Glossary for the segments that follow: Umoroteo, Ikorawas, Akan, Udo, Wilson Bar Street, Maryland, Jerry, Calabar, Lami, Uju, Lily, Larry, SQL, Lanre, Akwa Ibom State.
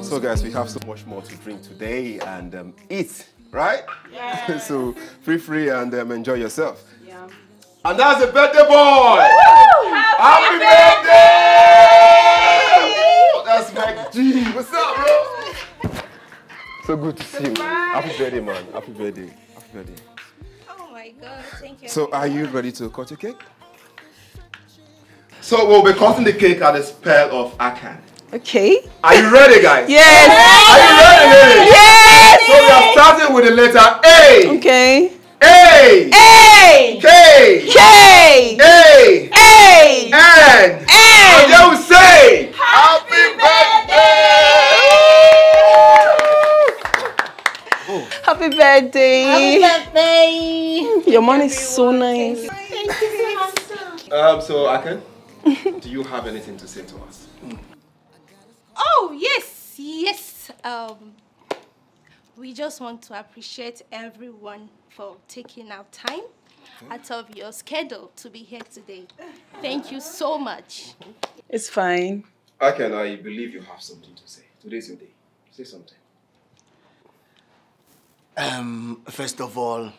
So guys, we have so much more to drink today and eat, right? Yeah. So feel free and enjoy yourself. Yeah. And that's the birthday boy! Woo! Happy birthday! That's my G. What's up, bro? So good to see you. Happy birthday, man. Happy birthday. Happy birthday. Oh my God, thank you. So are you ready to cut your cake? So we'll be cutting the cake at the spell of Akan. Okay. Are you ready, guys? Yes. Are you ready? Yes. So we are starting with the letter A. Okay. A. A. K. K. A. A. N. N. And then we say, Happy birthday. Oh. Happy birthday. Happy birthday. Your man is so nice. Thank you. So Akan, do you have anything to say to us? Oh, yes, yes. We just want to appreciate everyone for taking out time out of your schedule to be here today. Thank you so much. It's fine. Akan, I believe you have something to say. Today's your day. Say something. First of all,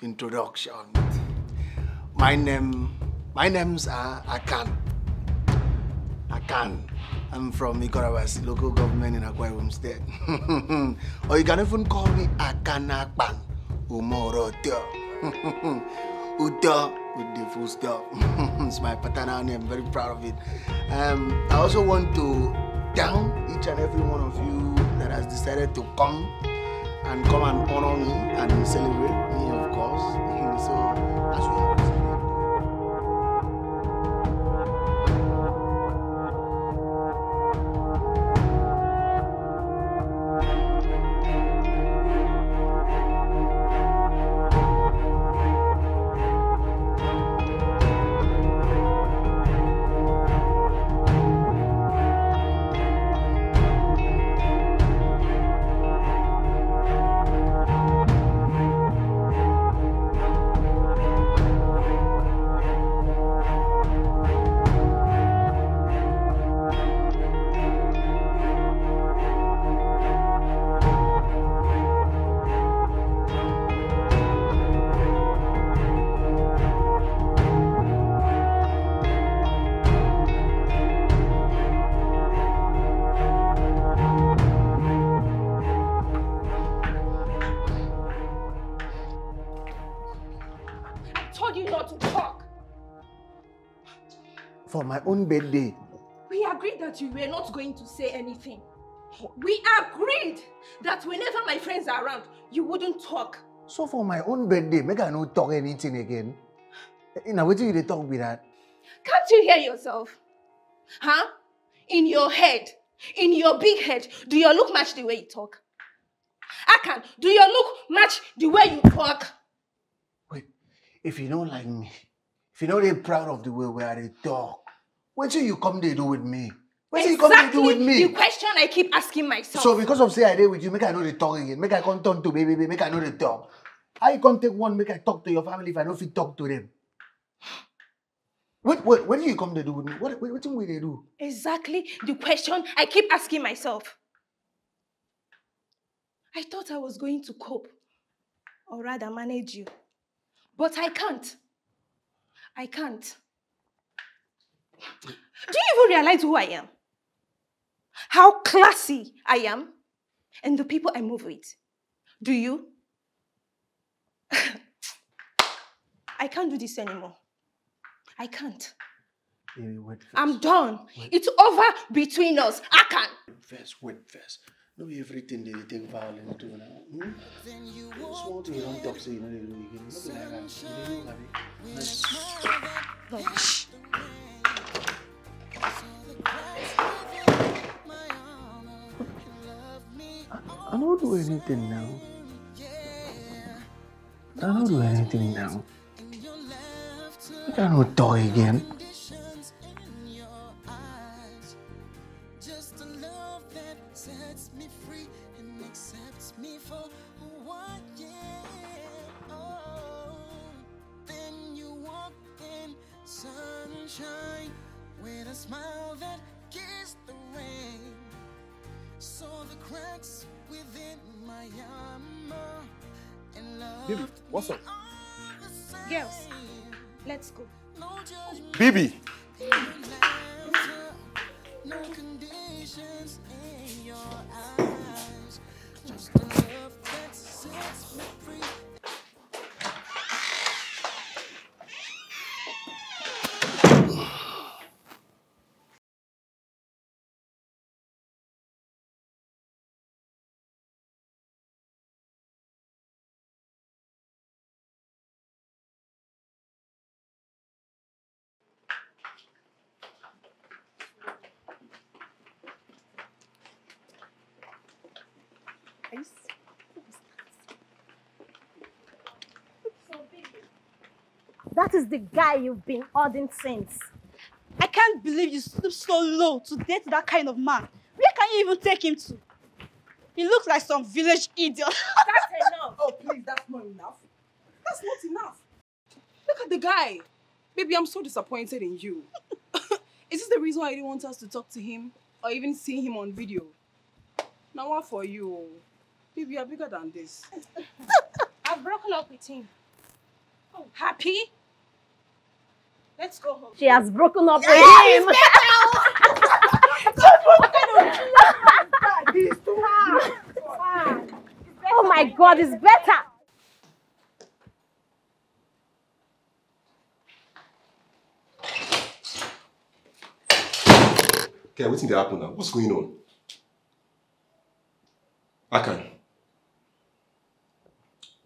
introduction. My name's Akan. Akan. I'm from Ikorawas, local government in Akwa Ibom State. Or you can even call me Akanakpan, Umoroteo. Udo with the full stop. It's my paternal name, I'm very proud of it. I also want to thank each and every one of you that has decided to come and honor me and celebrate me, of course. So, as well. Birthday. We agreed that you were not going to say anything. We agreed that whenever my friends are around, you wouldn't talk. So for my own birthday, make I not talk anything again. You know, what do you talk with that? Can't you hear yourself? Huh? In your head, in your big head, do your look match the way you talk? Akan, do your look match the way you talk? Wait, if you don't like me, if you know they're proud of the way where they talk, what do you come to do with me? What do you come to do with me? The question I keep asking myself. So because of say I did with you, make I know the talk again. Make I come turn to baby, make I know the talk. I come take one, make I talk to your family if I know if you talk to them. What do you come to do with me? What will they do? Exactly the question I keep asking myself. I thought I was going to cope, or rather manage you. But I can't. I can't. Do you even realize who I am? How classy I am? And the people I move with? Do you? I can't do this anymore. I can't. Baby, wait first. I'm done. Wait. It's over between us. I can't. Wait first. Not everything they take violence to now. Just want to run talk so you know they do again. Nothing like that. I don't do anything now. I don't do anything now. I cannot talk again. Just the love that sets me free and accepts me for what then you walk in sunshine with a smile that gives the rain. saw the cracks within my armor and love. Bibi, what's up? Girls, let's go. Bibi. No conditions in your eyes. Just the love that sets me free. That is the guy you've been holding since. I can't believe you stooped so low to date that kind of man. Where can you even take him to? He looks like some village idiot. That's enough. Oh, please, that's not enough. That's not enough. Look at the guy. Baby, I'm so disappointed in you. Is this the reason why you didn't want us to talk to him or even see him on video? Now what for you? Baby, you're bigger than this. I've broken up with him. Oh, happy? Let's go home. She has broken up with him. Oh my God, it's better. Okay, what's going to happen now? What's going on? Akan.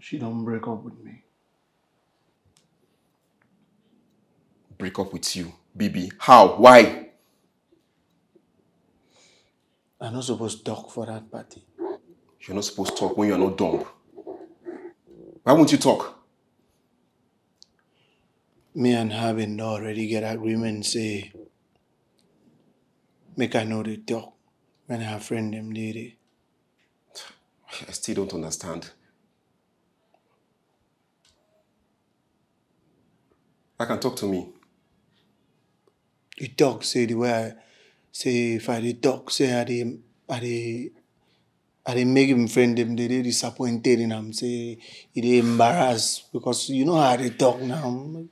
She don't break up with me. Break up with you, Bibi. How? Why? I'm not supposed to talk for that party. You're not supposed to talk when you're not dumb. Why won't you talk? Me and her been already get agreement say make I know they talk when her friend them did it. I still don't understand. I can talk to me. You talk, say the way I say, if I did talk, say I make him friend them, they disappointed in him, say he embarrassed because you know how they talk now.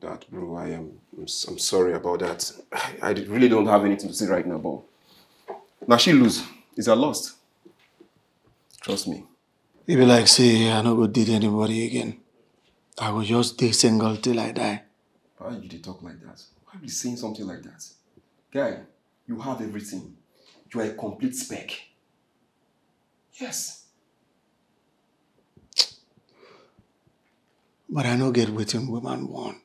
That bro, I'm sorry about that. I really don't have anything to say right now, but now she lose. It's her loss. Trust me. It be like say I no go date anybody again. I will just stay single till I die. Why are you to talk like that? Why are you saying something like that? Guy, you have everything. You are a complete speck. Yes. But I no get waiting woman one.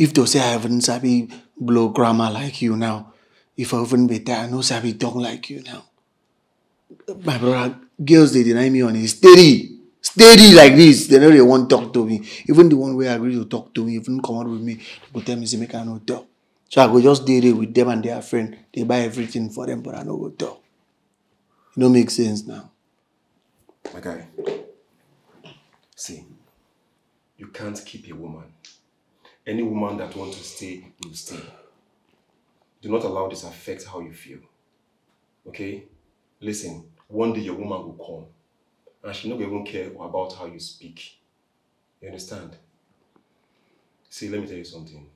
If they say I haven't sabi blow grammar like you now, if I even better, I no sabi talk like you now. My brother, girls they deny me on a steady. Steady like this, they know they won't talk to me. Even the one way I agree to talk to me, even come out with me, they tell me, say, make I no talk. So I go just date it with them and their friend. They buy everything for them, but I no go talk. It don't make sense now. My guy, see, you can't keep a woman. Any woman that wants to stay, will stay. Do not allow this affect how you feel. Okay? Listen, one day your woman will come. And she not even care about how you speak. You understand? See, let me tell you something.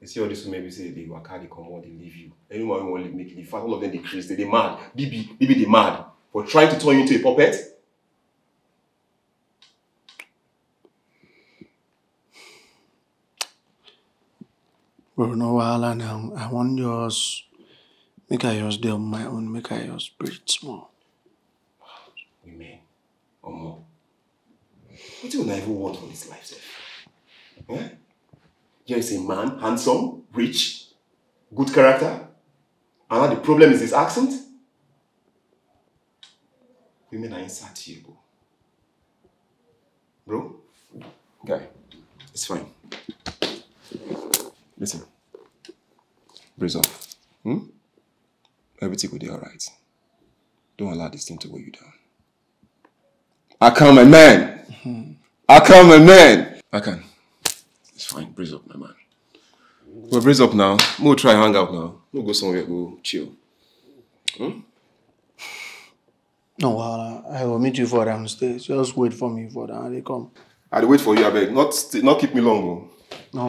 You see all this women, you say they work hard, they come on, they leave you. Anyone who want to make it, all of them, they crazy, they mad. Bibi, they mad. For trying to turn you into a puppet? Well, no, wahala now. I want yours. Make I yours do my own, make I yours breathe small. Women or more. What do you never want on this life, sir? Eh? Here is a man, handsome, rich, good character, and now the problem is his accent. Women are insatiable. Bro, guy, it's fine. Listen, brace off. Everything will be alright. Don't allow this thing to weigh you down. Akan, my man. Akan, my man. Akan. It's fine. Brace up, my man. Well, brace up now. We'll try hang out now. We'll go somewhere. Go chill. Hmm? No, I will meet you for downstairs. Just wait for me for that. They come. I'll wait for you, I beg. Not keep me long. No,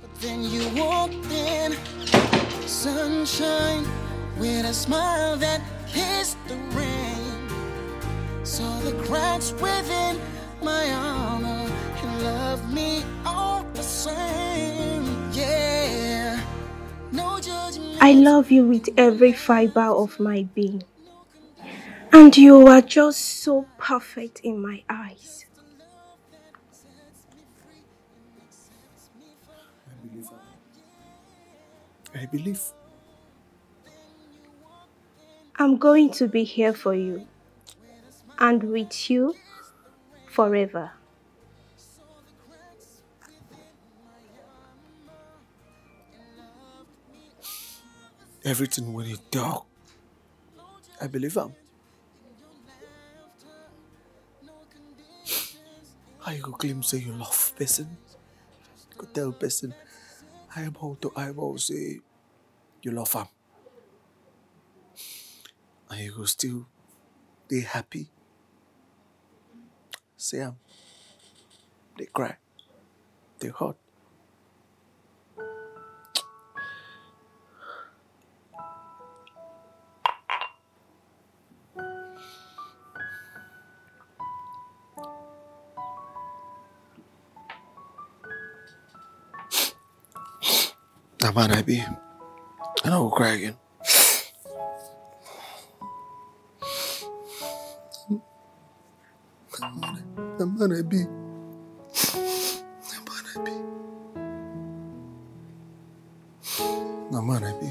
But then you walked in, sunshine, with a smile that kissed the rain. Saw the cracks within my armor and loved me all the same. Yeah, no judgment. I love you with every fiber of my being. And you are just so perfect in my eyes. I believe. I'm going to be here for you and with you forever. Everything will be dark. I believe him. How you could claim say you love person? You could tell person eyeball to eyeball say you love him. And you could still be happy. See him. They cry. They hurt. That man I be, and I will cry again. That man I be, that man I be.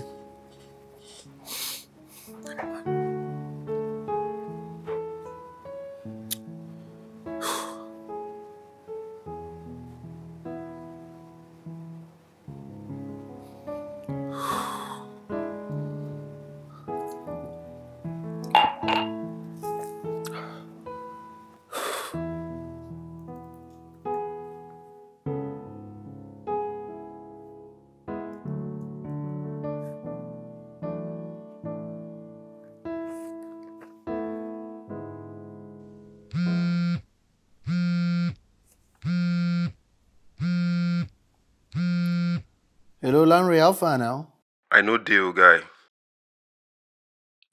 Hello, Lanre, how far now? I know deal guy.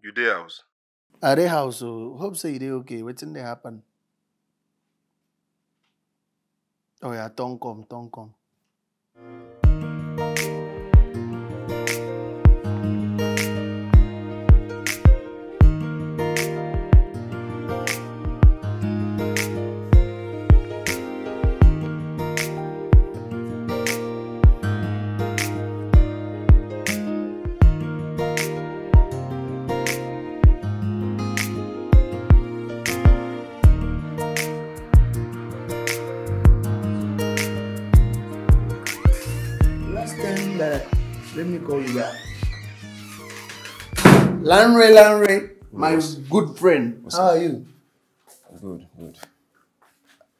You dey house? I dey house, so hope say you dey okay. Wetin dey happen? Oh yeah, don't come. Lanre, my good friend. What's How up? Are you? Good.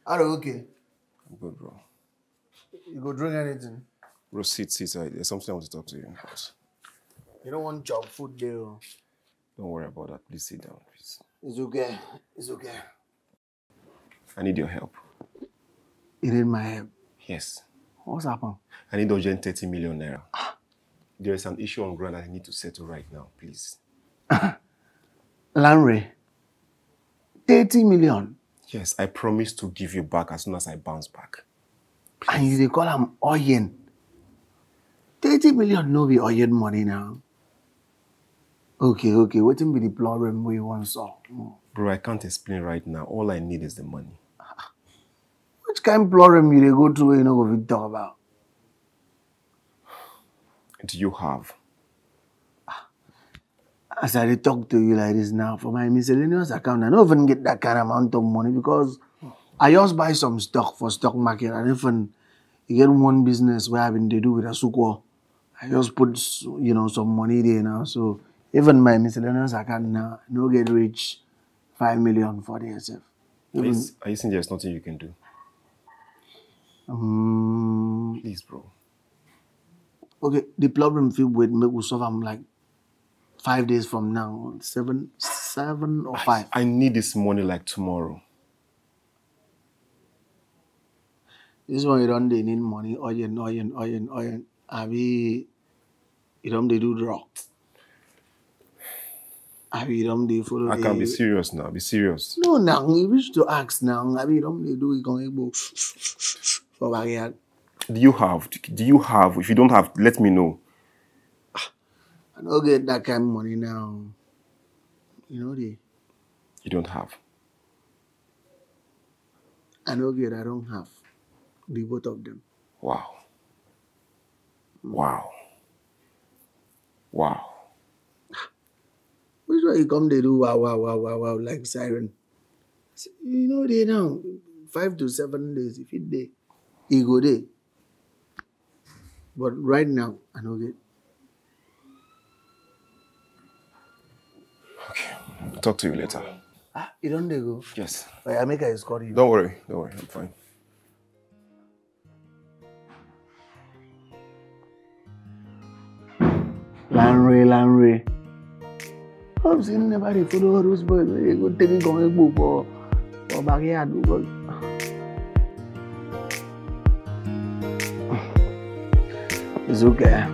Are you okay? I'm good, bro. You go drink anything? Bro, sit. There's something I want to talk to you about. You don't want job food there. Don't worry about that. Please sit down, please. It's okay. I need your help. You need my help? Yes. What's happened? I need urgent 30 million naira. There is an issue on ground that I need to settle right now, please. Lanre, 30 million? Yes, I promise to give you back as soon as I bounce back. Please. And they call him Oyen. 30 million no be Oyen money now. Okay, what will be the problem we want solve? Bro, I can't explain right now. All I need is the money. Which kind of problem you go through you know what we talk about? Do you have? As I talk to you like this now, for my miscellaneous account, I don't even get that kind of amount of money because I just buy some stock for stock market and even you get one business where I've been to do with a suko. I just put, you know, some money there now. So even my miscellaneous account now, no get rich 5 million for the SF. Are you saying there's nothing you can do? Please, bro. Okay, the problem with me will solve. I'm like 5 days from now, seven or five. I need this money like tomorrow. This one, you don't they need money, oil. Abi, you don't they do drugs. Abi, you don't they follow. I can be serious now, be serious. No, now, you wish to ask now. Abi, you don't they do it. Do you have? If you don't have, let me know. I don't get that kind of money now. You know the. You don't have. I don't have. The both of them. Wow. Wow. Wow. Which way you come, they do wow, like siren. You know they now. 5 to 7 days, if it day, it go day. But right now, I don't get. Talk to you later. Ah, you don't go? Yes. Amika is calling you. Don't worry, I'm fine. Lanre. I've seen nobody follow those boys. They go take it on a book or backyard. It's okay.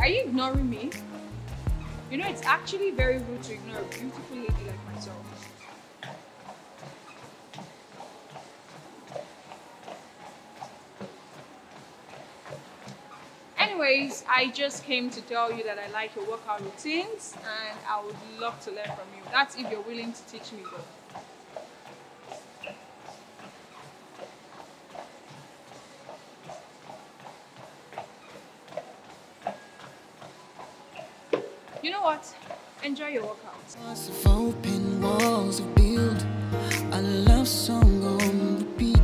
Are you ignoring me? You know, it's actually very rude to ignore a beautiful lady like myself. Anyways, I just came to tell you that I like your workout routines and I would love to learn from you. That's if you're willing to teach me though. Enjoy your workouts. Open walls of build a love song on repeat.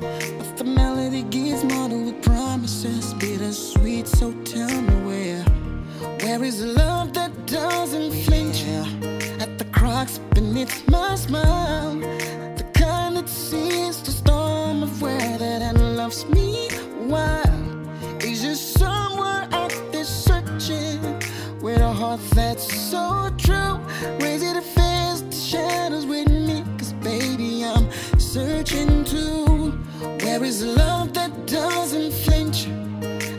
But the melody gives model with promises, bittersweet. So tell me where is love that doesn't flinch? At the cracks beneath my smile, the kind that sees the storm of weather that loves me wild. Is there somewhere out there searching with a heart that's so true? Raise it to face the shadows with me, cause baby I'm searching too. Where is love that doesn't flinch?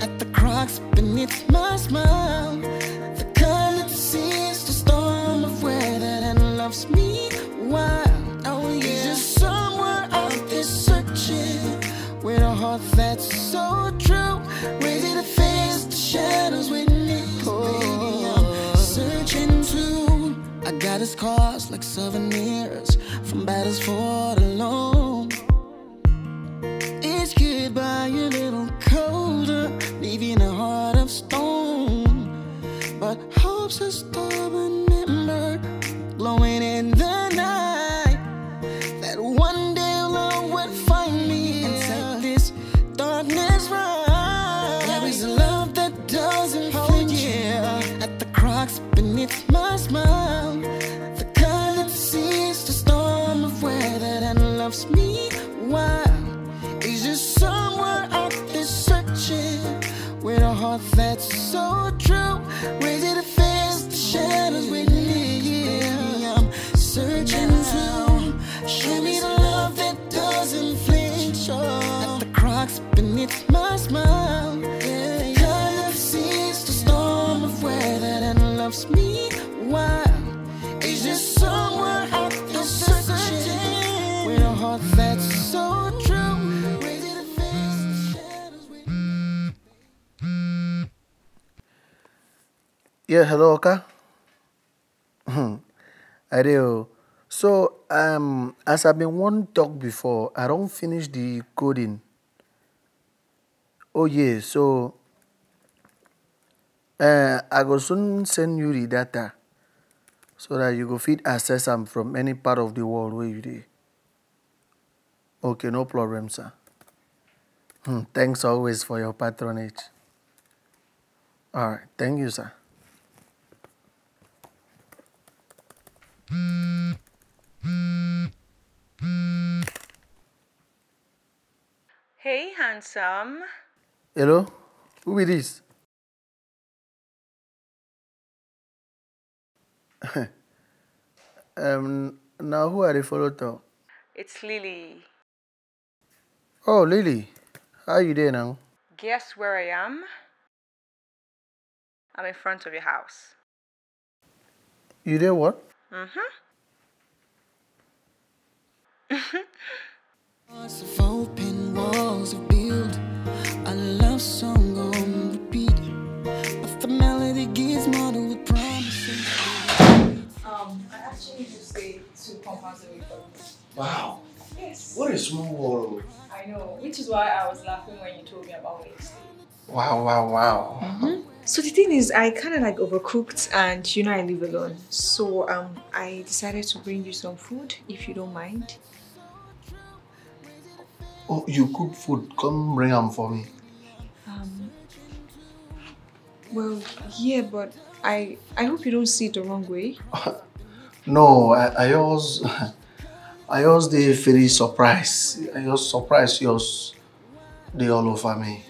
At the cracks beneath my smile, the kind that sees the storm of weather that loves me wild. Oh yeah. Is there somewhere out there searching with a heart that's so true? Raise it to face the shadows with me, baby. I got his scars like souvenirs from battles fought alone. Each goodbye a little colder, leaving a heart of stone. But hope's a stubborn ember, glowing in the night, that one day loves me? Why is there someone out there searching with a heart that's so true? Raising the fence, the shadows with me. I'm searching now. Show me the love that doesn't flinch. At the cracks beneath my smile. The kind that sees the storm of weather that loves me. Why is there someone out there searching with a heart that's so true? Raising the fence, the shadows with me. Yeah, hello, Oka. Adeo. So, as I've been one talk before, I don't finish the coding. Oh, yeah, so I will soon send you the data so that you go fit access them from any part of the world where you do. Okay, no problem, sir. Thanks always for your patronage. All right, thank you, sir. Hey, handsome. Hello? Who is this? Now who are the follow-up? It's Lily. Oh, Lily. How are you there now? Guess where I am? I'm in front of your house. You there what? Lots of open walls of build, a love song on repeat, but the melody gives more than we promise. I actually just stay 2 compounds away from you. Wow. Yes. What a small world. I know, which is why I was laughing when you told me about where you stay. Wow, wow, wow. So the thing is, I kind of like overcooked and you know I live alone. So I decided to bring you some food, if you don't mind. Oh, you cook food? Come bring them for me. Well, yeah, but I hope you don't see it the wrong way. No, I was the very surprise. I was surprised yours, they all over me.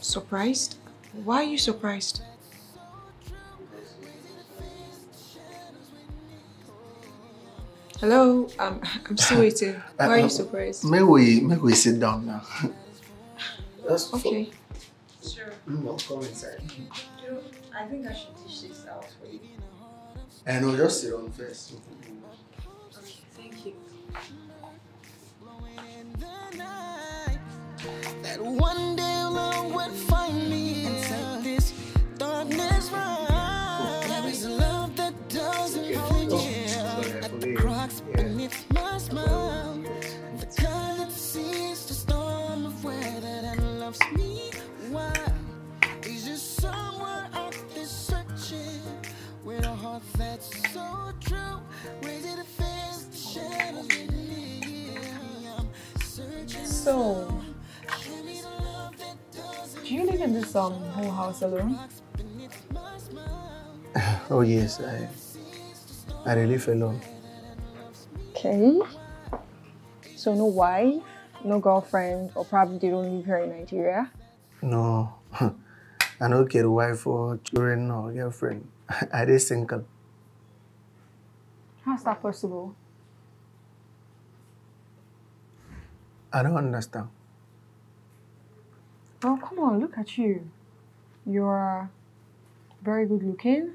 Surprised? Why are you surprised? Hello, I'm still waiting. Why are you surprised? May we sit down now? That's okay. Sure. No, come inside. I think I should dish this out for you. I know, just sit down first. Okay, thank you. That one day love would find me inside this darkness. There is love that doesn't hold you. At the cracks beneath my smile, the kind that sees the storm of weather that loves me. Why is there someone out there searching with a heart that's so true? Raising the fence, the shadows with me. I'm searching. So, do you live in this whole house alone? Oh yes, I live alone. Okay. So no wife, no girlfriend, or probably they don't live here in Nigeria? No, I don't get a wife or children or girlfriend. I just single. How's that possible? I don't understand. Oh, come on, look at you. You're very good looking,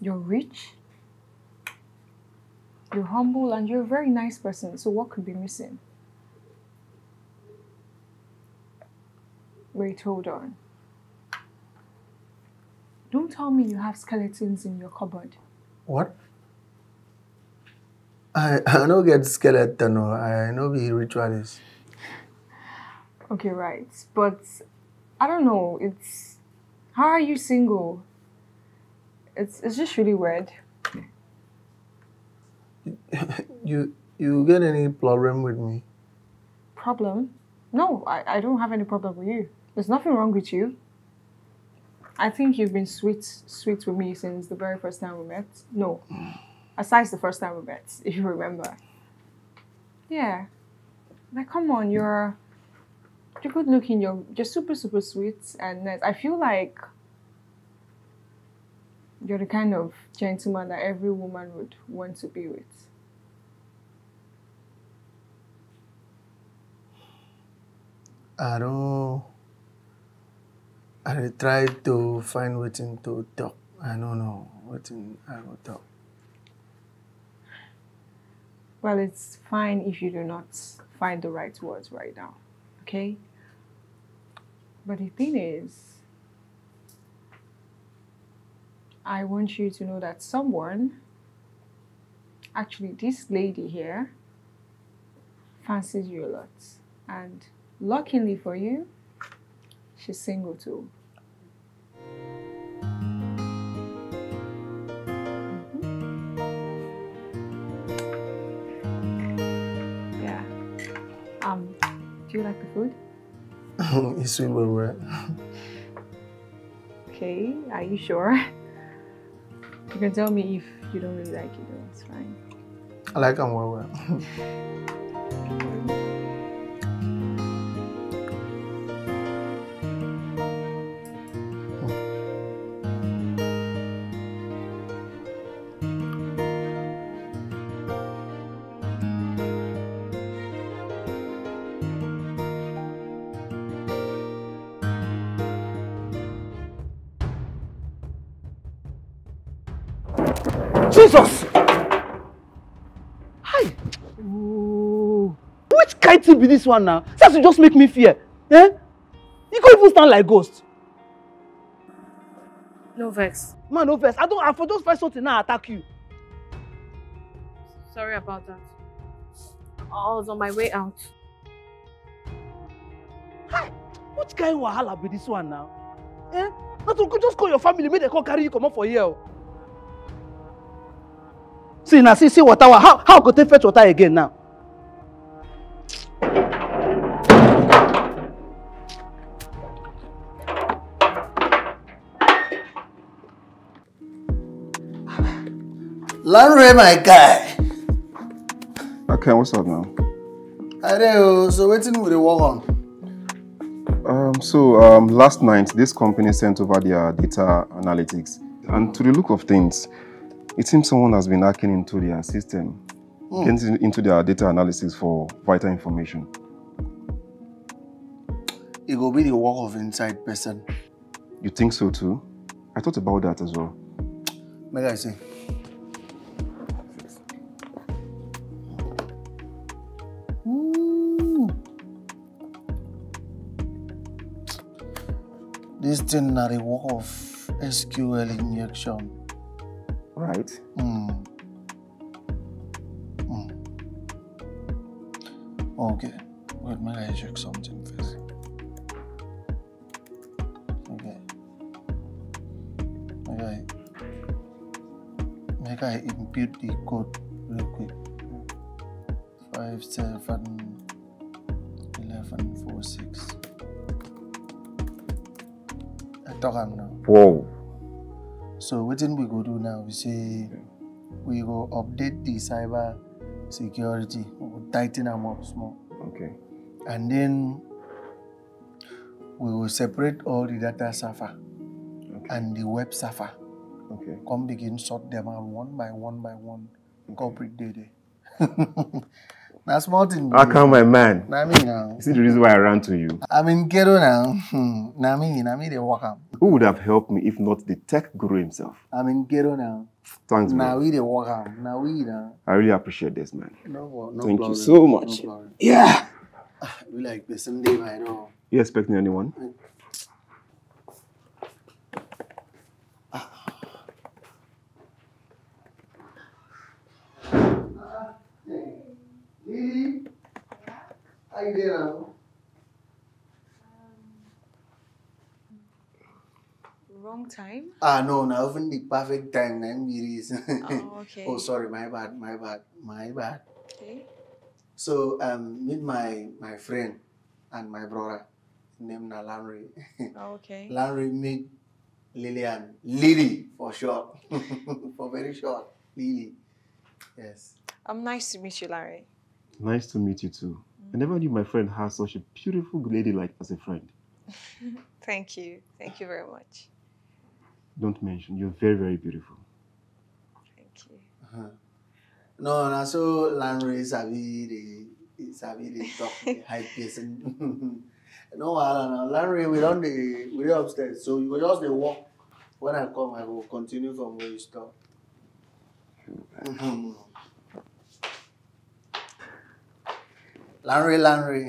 you're rich, you're humble, and you're a very nice person, so what could be missing? Wait, hold on. Don't tell me you have skeletons in your cupboard. What? I don't get skeleton, I know the ritualist. Okay, right, but I don't know, it's... How are you single? It's just really weird. You get any problem with me? Problem? No, I don't have any problem with you. There's nothing wrong with you. I think you've been sweet with me since the very first time we met. No, aside the first time we met, if you remember. Yeah. Like, come on, you're good looking, you're just super, super sweet and nice. I feel like you're the kind of gentleman that every woman would want to be with. I try to find waiting to talk. I don't know waiting I will talk. Well, it's fine if you do not find the right words right now, okay? But the thing is, I want you to know that someone, actually this lady here, fancies you a lot. And luckily for you, she's single too. Do you like the food? It's super rare. Okay, are you sure? You can tell me if you don't really like it, though. It's fine. I like them well, well. Jesus! Hi! Ooh. Which kind thing be this one now? That will just make me fear. Eh? You can't even stand like ghost. No vex. Man, no vex. I for just find something now attack you. Sorry about that. I was on my way out. Hi! What kind of wahala be this one now? Eh? That will just call your family, make they call carry you come up for here. See now, see water. How could they fetch water again now? Lanre, my guy. Okay, what's up now? Hello. So waiting with the walk on. So last night this company sent over their data analytics, and to the look of things, it seems someone has been hacking into their system, getting into their data analysis for vital information. It will be the work of inside person. You think so too? I thought about that as well. May I say? This thing is the work of SQL injection. Right. Okay. Wait, may I check something first? Okay. May I impute the code real quick. 571146. I talk am now. Whoa. So what thing we go do now? We say we go update the cyber security. We go tighten them up small. Okay. And then we will separate all the data server and the web server. Okay. Come begin sort them out one by one. Corporate data. Now small thing. Akan, my man. Nami now. This is the reason why I ran to you. I'm in Kero now. Nami they walk up. Who would have helped me if not the tech guru himself? I'm in Kero now. Thanks, man. Now we they walk up. Now we now. I really appreciate this, man. No Thank problem. You so much. No yeah. We like the same day, I know. You expecting anyone? Lily, how you there now? Wrong time? No, not even the perfect time. Oh, okay. Oh, sorry, my bad. Okay. So, meet my friend and my brother, named Lanre. Oh, okay. Lanre meet Lily and Lily for short. For very short, Lily. Yes. Nice to meet you, Larry. Nice to meet you too. I never knew my friend had such a beautiful lady like as a friend. Thank you. Thank you very much. Don't mention, you're very, very beautiful. Thank you. No, so Lanre is a top high person. No, Larry, we're upstairs, so you will just walk. When I come, I will continue from where you stop. Lanre.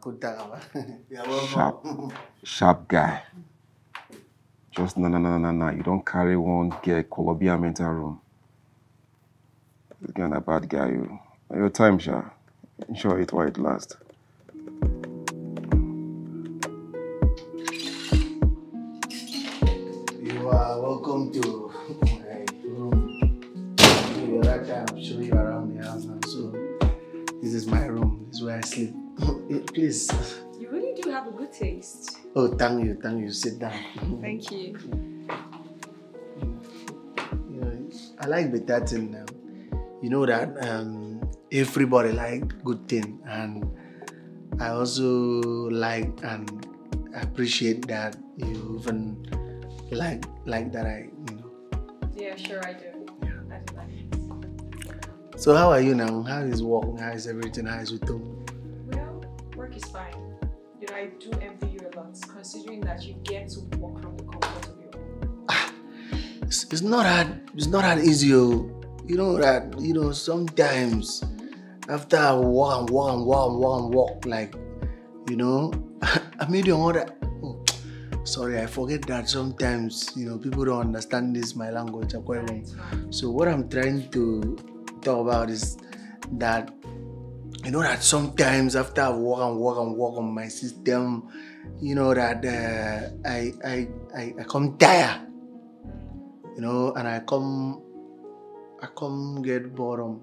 Good. Sharp guy. Just no. You don't carry one gear, Colombia mental room. You're kind of a bad guy, you. Your time, Sha. Enjoy it while it lasts. Welcome to my room. Right there, I'm showing you around the house now. So, this is my room. This is where I sleep. Please. You really do have a good taste. Oh, thank you. Sit down. Thank you. I like better thing now. You know that everybody like good thing, and I also like and appreciate that you even like that I, Yeah, sure I do. Yeah. I do like it. So how are you now? How is work? How is everything? How is it doing? Well, work is fine. I do envy you a lot, considering that you get to work from the comfort of your home. It's not hard. It's not that easy. You know that. Sometimes after I walk, I made your mother. Sorry, I forget that sometimes, people don't understand this, my language. So what I'm trying to talk about is that, that sometimes after I walk on my system, that I come tired, and I come get boredom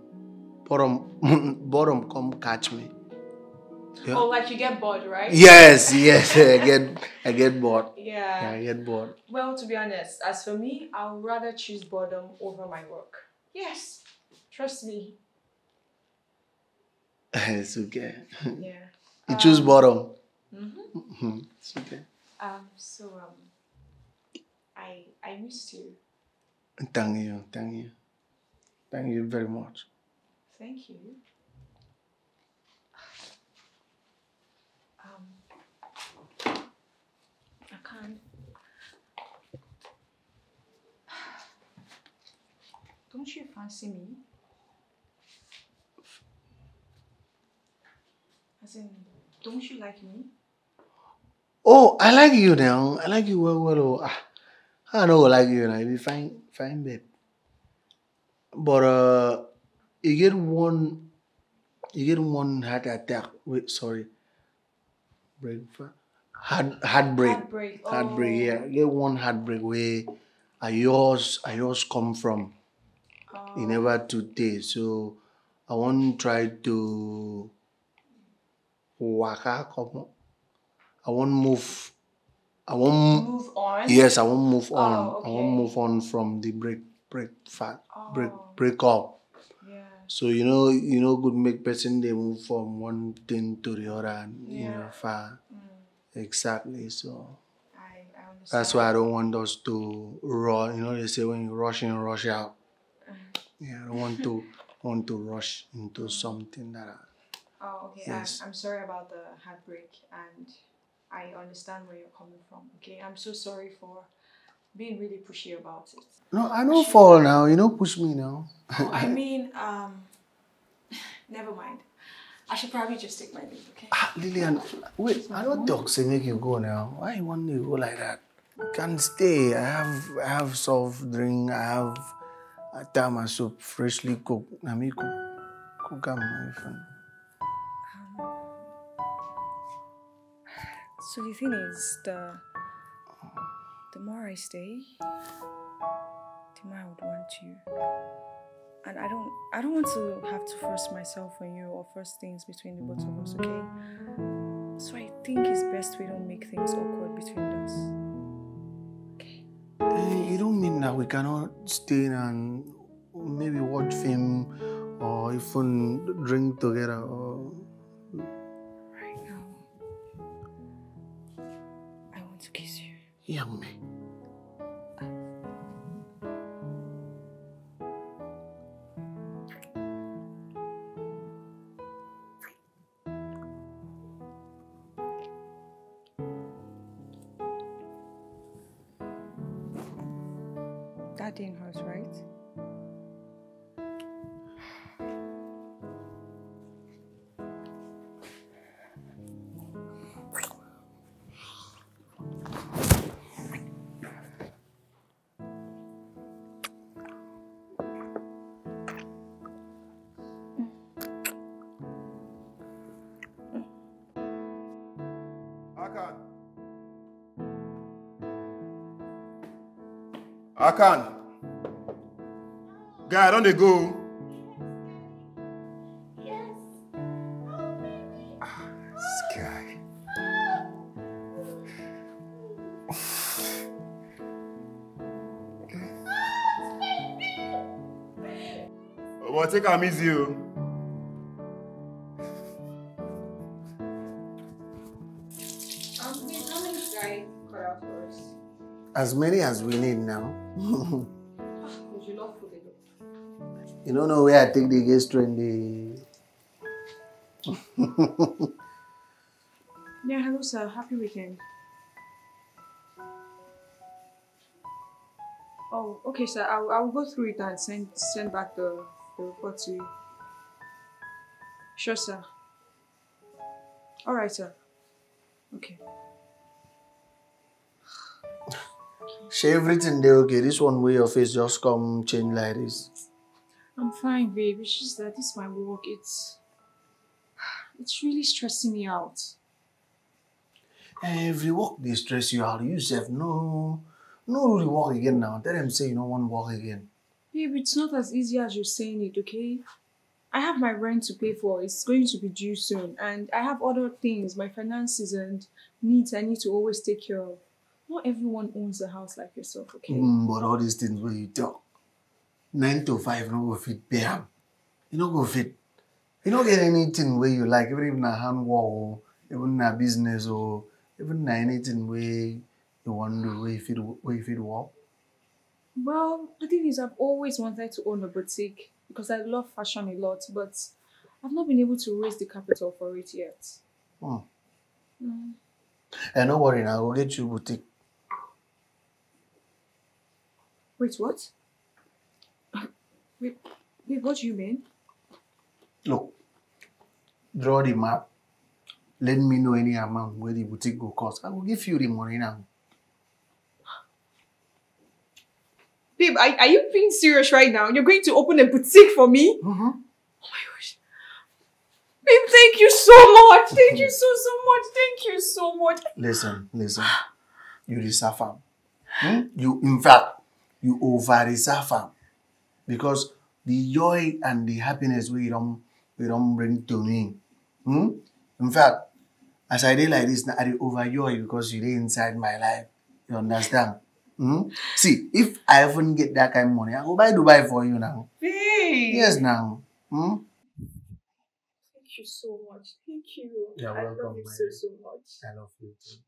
come catch me. Yeah. Oh, like you get bored, right? Yes, I get bored. Yeah, I get bored. Well, to be honest, as for me, I'll rather choose boredom over my work. Yes, trust me. It's okay. Yeah. You choose boredom. Mm-hmm. It's okay. I missed you. Thank you. Thank you very much. Thank you. Akan, don't you fancy me? As in, don't you like me? Oh, I like you now. I like you well. I don't like you now. You fine, babe. But you get one heart attack. Wait, sorry. Heartbreak. Oh. Heartbreak, yeah. You get one heartbreak where I yours come from. Oh. You never today. So I won't try to waka come. I won't move on. Yes, I won't move on. Oh, okay. I won't move on from the break up. Yeah. So could make person they move from one thing to the other and far. Mm. Exactly. So I understand. That's why I don't want us to rush. They say when you rush in, rush out. Yeah, I don't want to rush into something that. Oh, okay. Yes. I'm sorry about the heartbreak, and I understand where you're coming from. Okay, I'm so sorry for being really pushy about it. No, I don't fall now. You don't push me now. Oh, I mean, never mind. I should probably just take my leave, okay? Lillian, wait. I don't talk. Say make you go now. Why you want to go like that? You can stay. I have soft drink. I have atama soup freshly cooked. Let me cook my friend. So the thing is, the more I stay, the more I would want you. And I don't want to have to force myself on you or force things between the both of us, okay? So I think it's best we don't make things awkward between us. Okay? You don't mean that we cannot stay and maybe watch film or even drink together. Or... Right now, I want to kiss you. Yeah, me. Daddy in house, right? Akan. Akan. Guy, don't they go? Yes. Oh, baby. Ah, this guy. Oh, baby. Well, take her, miss you. How many guys for us? As many as we need now. You don't know where I take the gas train. Yeah, hello sir. Happy weekend. Oh, okay sir. I will go through it and send back the report to you. Sure sir. Alright sir. Okay. Shave everything there, okay. This one way your face just come change like this. I'm fine, babe. It's just that this is my work. It's really stressing me out. Every work they stress you out. You say no really work again now. Tell them say you don't want to work again. Babe, it's not as easy as you're saying it, okay? I have my rent to pay for. It's going to be due soon. And I have other things, my finances and needs I need to always take care of. Not everyone owns a house like yourself, okay? But all these things where you talk. 9 to 5, no go fit, bam. You no go fit. You don't get anything where you like, even a hand wall, even a business, or even anything where you want to do, where you fit walk. Well, the thing is, I've always wanted to own a boutique because I love fashion a lot, but I've not been able to raise the capital for it yet. Oh. Mm. And don't worry, I will get you a boutique. Wait, what? Wait, what do you mean? Look, draw the map. Let me know any amount where the boutique will cost. I will give you the money now. Babe, are you being serious right now? You're going to open a boutique for me? Mm-hmm. Oh my gosh. Babe, thank you so much. Thank you so much. Thank you so much. Listen. You reserve them. In fact, you over reserve them. Because the joy and the happiness we don't bring to me. In fact, as I did like this, I did overjoy because you did inside my life. You understand? See, if I even get that kind of money, I go buy Dubai for you now. Hey. Yes, now. Thank you so much. Thank you. You're welcome. I love you so much. I love you too.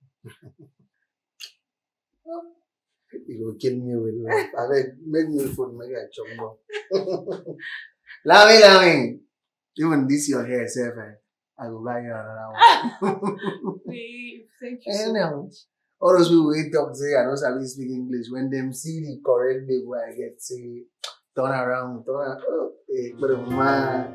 You will kill me with love. I beg, make me food, make I chop more. Lami. Even this your hair, self, I will buy you another one. Babe, thank you so much. All those people who talk say I don't sabi speak English. When them see the correct babe where I get say turn around. Oh, hey, whatever.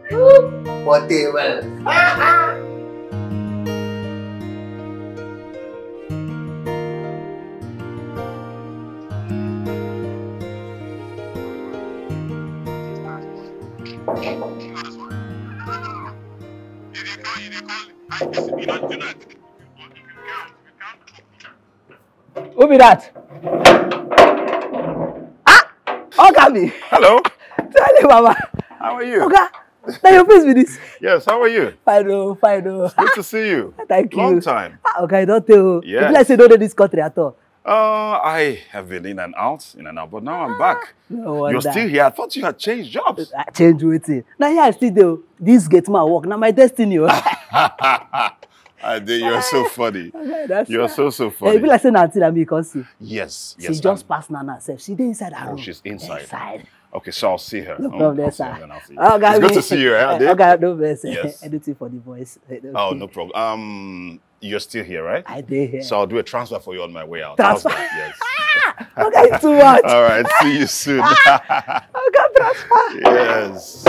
Who be that? Ah! Okami! Hello! Tell me, Mama. How are you? Okay. Now you're pleased with this. Yes, how are you? Fine. It's good to see you. Thank you. Long time. Okay, don't tell you. Yes. It's like you don't know this country at all. I have been in and out, but now I'm back. No, you're still here. I thought you had changed jobs. I changed with it. Now here I still do. This gets my work. Now my destiny. You're so funny. You're so funny. People are saying until I'm because yes, yes. She just passed Nana herself. She did inside her room. She's inside. Okay, so I'll see her. No problem, I'll see her and I'll see you. Okay, it's good to see you. Okay, no best. Yes. Editing for the voice. Oh, no problem. You're still here, right? I did here. So I'll do a transfer for you on my way out. Transfer? Yes. Okay, too much. All right, see you soon. Oh, God, transfer. Yes.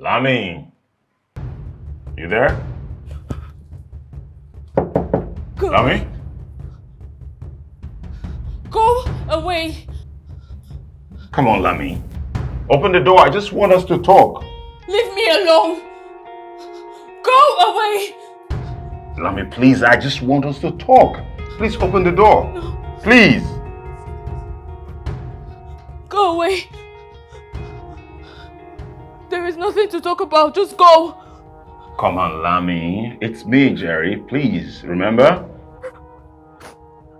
Lami, you there? Go. Lami? Go away. Come on, Lami. Open the door. I just want us to talk. Leave me alone. Go away. Lami, please. I just want us to talk. Please open the door. No. Please. Go away. There is nothing to talk about. Just go. Come on, Lami. It's me, Jerry. Please, remember?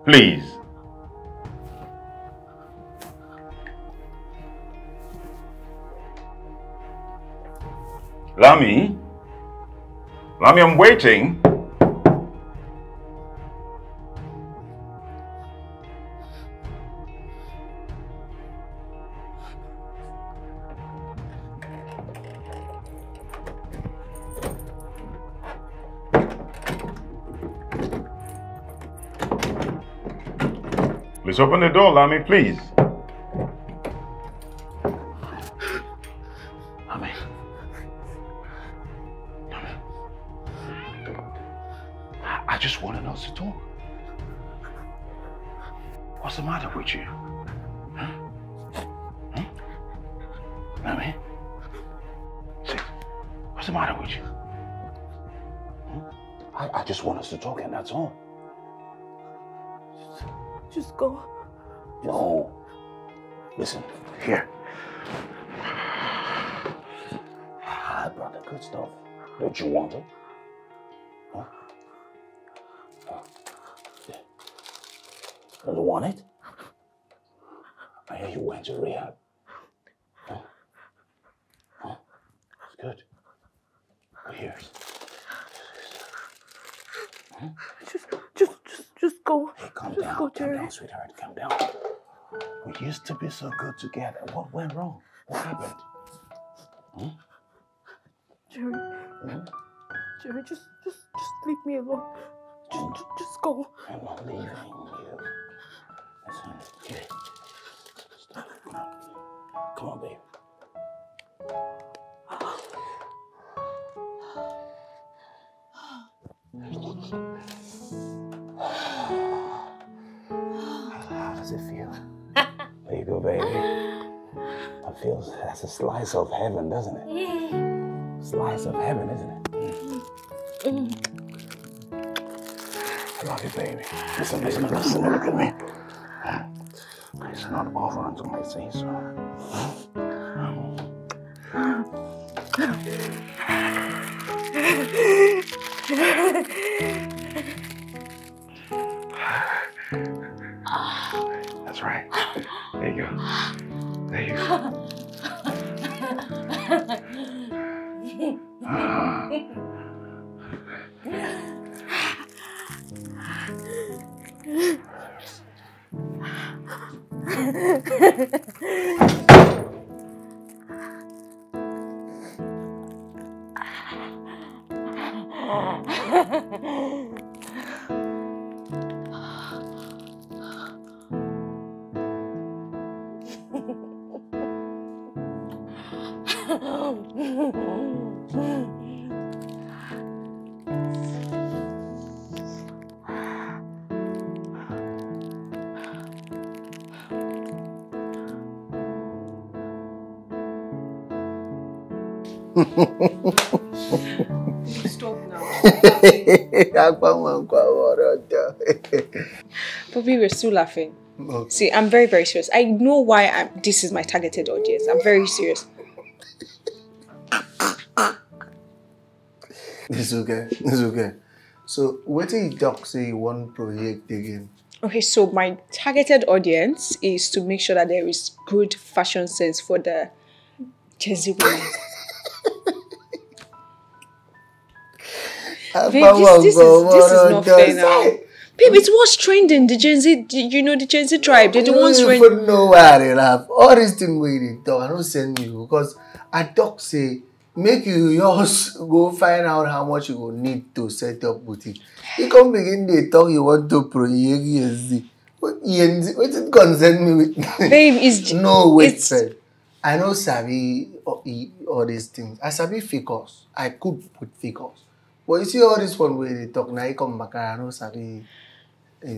Please. Lami? Lami, I'm waiting. Please open the door, Lami, please. Lami. Lami. I just wanted us to talk. What's the matter with you? Huh? Huh? Lami? Sit. What's the matter with you? Huh? I just want us to talk and that's all. Just go. No. Listen, here. I brought the good stuff. Don't you want it? Huh? Don't you want it? I hear you went to rehab. Huh? Huh? It's good. Here's. Huh? Just go. Hey, calm down. Go, calm down, sweetheart. Calm down. We used to be so good together. What went wrong? What happened? Hmm? Jerry. Hmm? Jerry, just leave me alone. Just go. I'm not leaving you. Listen, here. Stop. Come on, babe. Baby, I feel that's a slice of heaven, doesn't it? Yeah. Slice of heaven, isn't it? I love you, baby. Listen, listen, listen, look at me. It's not over until I say so. That's right. There you go. There you go. Stop now. But we were still laughing. Okay. See, I'm very, very serious. I know why this is my targeted audience. I'm very serious. It's okay. It's okay. So, what do you talk say you want project again? Okay, so my targeted audience is to make sure that there is good fashion sense for the Jersey women. Babe, this is not fair now. Babe, it was trending. The Gen Z, you know, the Gen Z tribe. They're the ones trending. No, I don't have all these things we talk. I don't send you because I talk say. Make you yours go find out how much you will need to set up boutique. You come begin the talk you want to project ENZ. What ENZ? What did concern me with? Babe, is no wait, sir. I know Sabi all these things. I Sabi figures. I could put figures. But you see all this one where they talk now. You come back and I know Sabi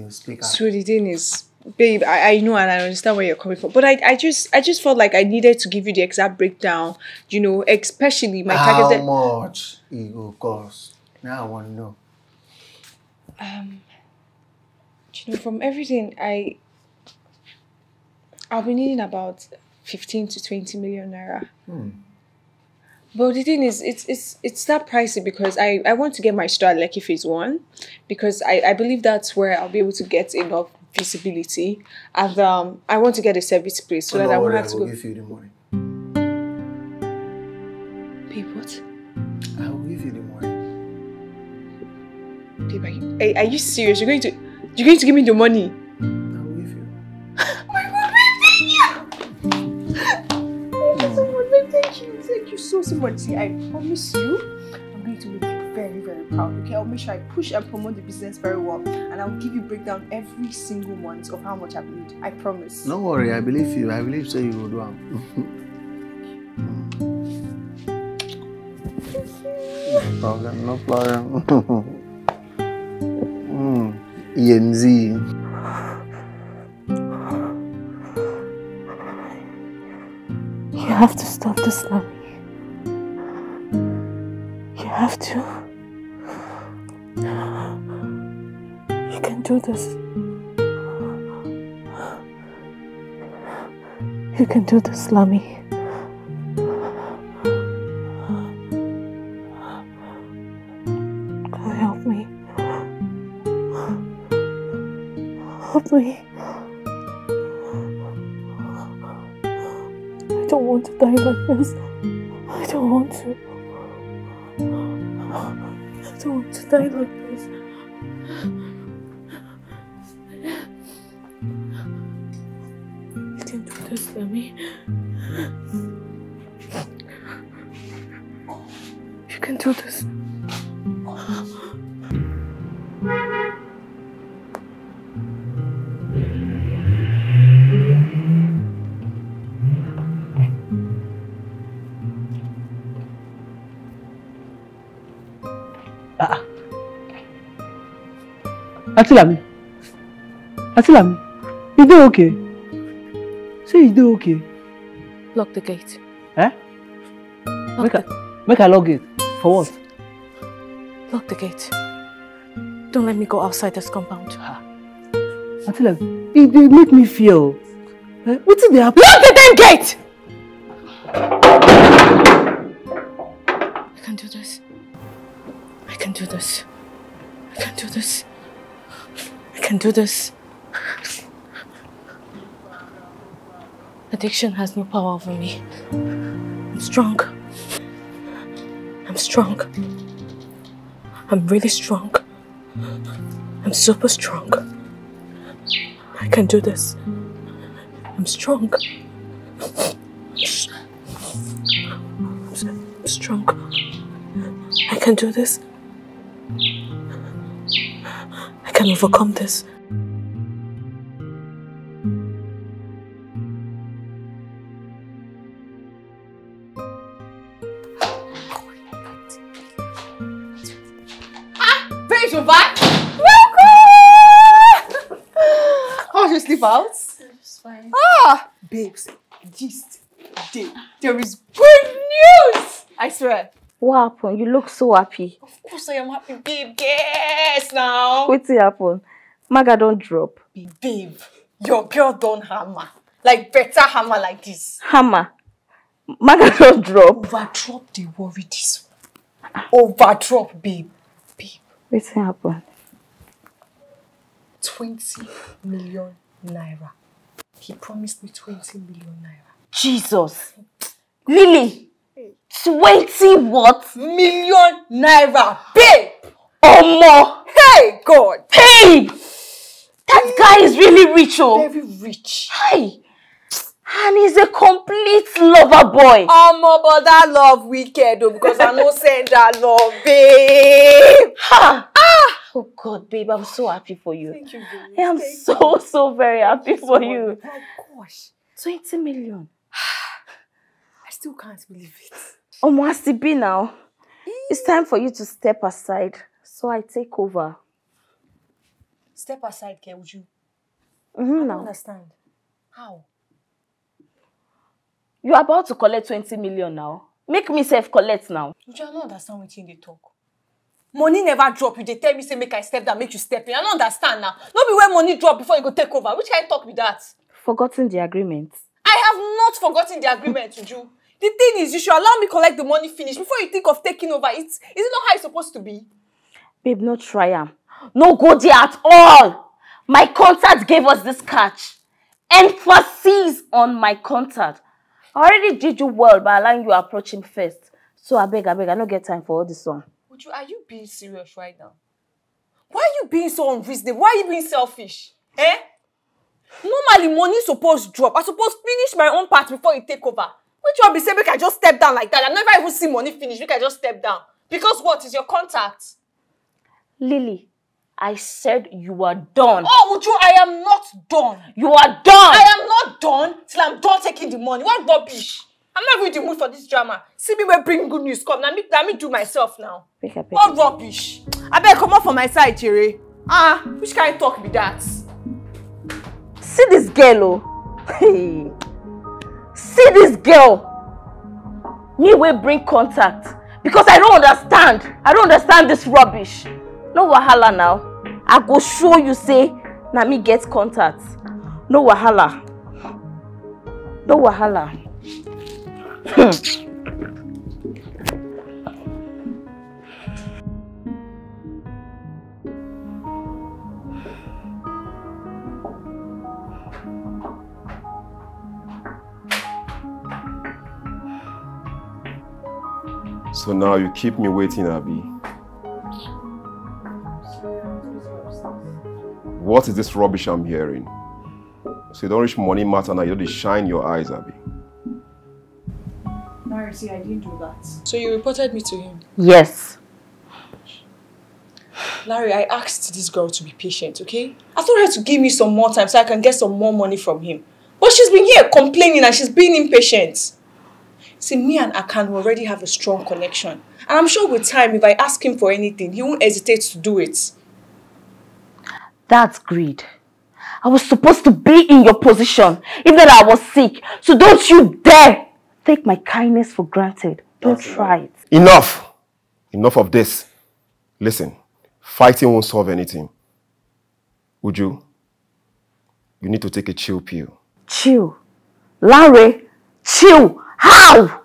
speak. So the thing is, babe, I know and I understand where you're coming from, but I just felt like I needed to give you the exact breakdown, you know, especially my targeted. How much it will cost? Now I want to know. You know, from everything, I'll be needing about 15 to 20 million naira. But the thing is, it's that pricey because I want to get my start like if it's one, because I believe that's where I'll be able to get enough visibility, and I want to get a service place so that I won't have to go. I will give you the money. Babe, what? I will give you the money. Babe, are you serious? You're going to give me the money? I will give you. Oh my God, babe, thank you! Thank you so much, babe, thank you. Thank you so much. See, I promise you, I'm going to make you very, very proud. Okay, I'll make sure I push and promote the business very well, and I'll give you breakdown every single month of how much I've made. I promise. Don't worry, I believe you. I believe so you will do it. No problem, no problem. ENZ. You have to stop this, Lami. You have to. You can do this. You can do this, Lami. God, help me. Help me. I don't want to die like this. I don't want to. I don't want to die like this. You can do this for me. You can do this. Atilami, you do okay? Say you do okay. Lock the gate. Eh? Make a lock it. For what? Lock the gate. Don't let me go outside this compound. Atilami, they make me feel. What's it they happen? Lock the damn gate! I can do this. I can do this. I can do this. I can do this. Addiction has no power over me. I'm strong. I'm strong. I'm really strong. I'm super strong. I can do this. I'm strong. I'm strong. I can do this. I can overcome this. Ah! There's your back! Welcome! How was your sleep out? It's fine. Ah! Babes, just there is good news! I swear. What happened? You look so happy. Of course I am happy, babe. Yes, now. What's happened? Maga don't drop. Babe, your girl don't hammer. Like better hammer like this. Hammer? Maga don't drop. Overdrop the worry this one. Overdrop, babe. Babe. What's happened? 20 million naira. He promised me 20 million naira. Jesus! Lily! 20 what? Million naira, babe! Or more! Hey, God! Hey! That guy is really rich, oh! Very rich. Hey! And he's a complete lover boy. But that love wicked, though, because I no send that love, babe. Ha! Ah! Oh God, babe, I'm so happy for you. Thank you, babe. I am so very happy for you. Oh my gosh. 20 million. I still can't believe it. Oh, Mwasibi now. It's time for you to step aside. So I take over. Step aside, Uju. I don't understand. How? You are about to collect 20 million now. Make me self collect now. Uju, I don't understand what they talk. Money never drop you. They tell me, say, make I step down, make you step in. I don't understand now. Not be where money drop before you go take over. Which kind talk with that? Forgotten the agreement. I have not forgotten the agreement, Uju. The thing is, you should allow me collect the money finish before you think of taking over. Is it not how it's supposed to be? Babe, no triumph. No go there at all. My contact gave us this catch. Emphasis on my contact. I already did you well by allowing you approach him first. So I beg, I don't get time for all this one. Uju, are you being serious right now? Why are you being so unreasonable? Why are you being selfish? Eh? Normally, money is supposed to drop. I'm supposed to finish my own part before you take over. Which one be saying, make I just step down like that? I never even see money finish. Make I just step down. Because what is your contact? Lily, I said you are done. Oh, Uju, I am not done. You are done. I am not done till I'm done taking the money. What rubbish? I'm not really in the mood for this drama. See me where bring good news come. Let me do myself now. What rubbish? I better come out from my side, Jerry. Which kind of talk be that? See this girl, oh. Hey. See this girl. Me will bring contact. Because I don't understand. I don't understand this rubbish. No wahala now. I go show you say, na me get contact. No wahala. No wahala. So now you keep me waiting, Abby. What is this rubbish I'm hearing? So you don't reach money matter now, you don't shine your eyes, Abby. Larry, see, I didn't do that. So you reported me to him? Yes. Larry, I asked this girl to be patient, okay? I told her to give me some more time so I can get some more money from him. But she's been here complaining and she's being impatient. See, me and Akan already have a strong connection. And I'm sure with time, if I ask him for anything, he won't hesitate to do it. That's greed. I was supposed to be in your position, even though I was sick. So don't you dare take my kindness for granted. Don't try it. Enough! Enough of this. Listen, fighting won't solve anything. Uju, you need to take a chill pill. Chill? Larry, chill! How?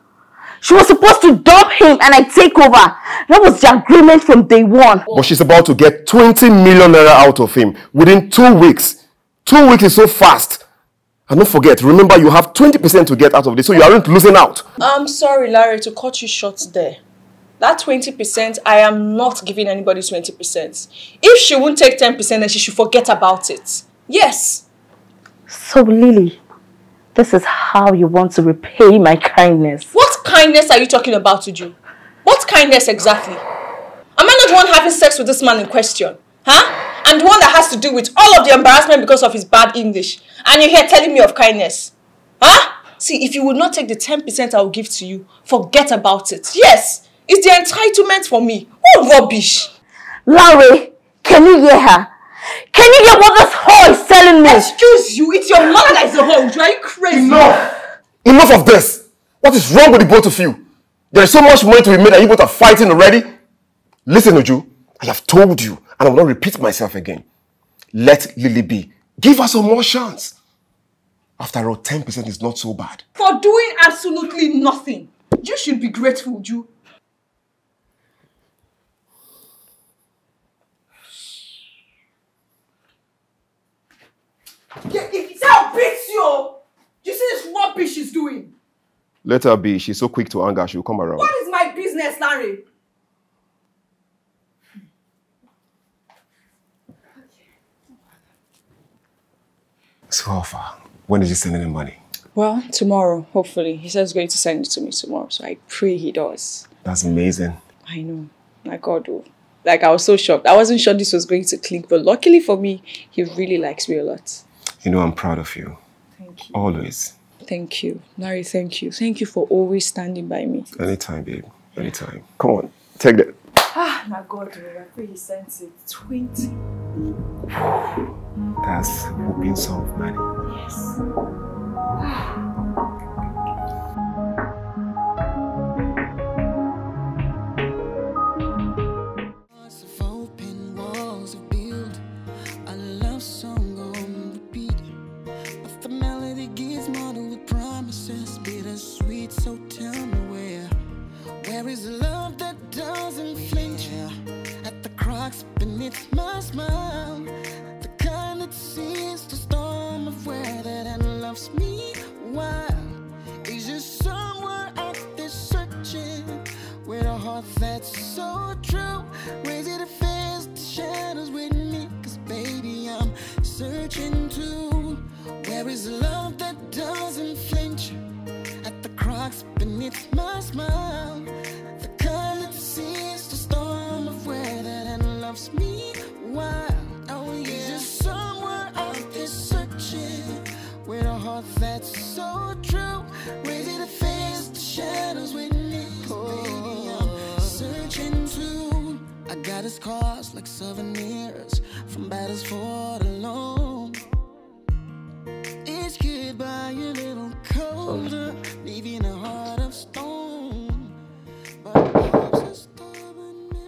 She was supposed to dump him and I take over. That was the agreement from day one. But she's about to get 20 million naira out of him within 2 weeks. 2 weeks is so fast. And don't forget, remember you have 20% to get out of this, so you aren't losing out. I'm sorry, Larry, to cut you short there. That 20%, I am not giving anybody 20%. If she won't take 10%, then she should forget about it. Yes. So, Lily, this is how you want to repay my kindness. What kindness are you talking about, Uju? What kindness exactly? Am I not the one having sex with this man in question? Huh? And the one that has to do with all of the embarrassment because of his bad English. And you're here telling me of kindness. Huh? See, if you would not take the 10% I will give to you, forget about it. Yes, it's the entitlement for me. Oh, rubbish. Larry, can you hear her? Can you hear what this whore is telling me? Excuse you, it's your mother that is a whore. Are you crazy? Enough! Enough of this! What is wrong with the both of you? There's so much money to be made that you both are fighting already. Listen, Uju, I have told you, and I will not repeat myself again. Let Lily be. Give her some more chance. After all, 10% is not so bad. For doing absolutely nothing. You should be grateful, Uju. Yeah, it's how beats you. You see this rubbish she's doing? Let her be. She's so quick to anger. She'll come around. What is my business, Larry? So how far? When is he sending the money? Well, tomorrow, hopefully. He says he's going to send it to me tomorrow, so I pray he does. That's amazing. I know. Like God, oh. Like, I was so shocked. I wasn't sure this was going to click, but luckily for me, he really likes me a lot. You know, I'm proud of you. Thank you. Always. Thank you. Larry, thank you. Thank you for always standing by me. Anytime, babe. Anytime. Come on. Take that. Ah, my God, I pray he sends it. 20. That's hoping some money. Yes.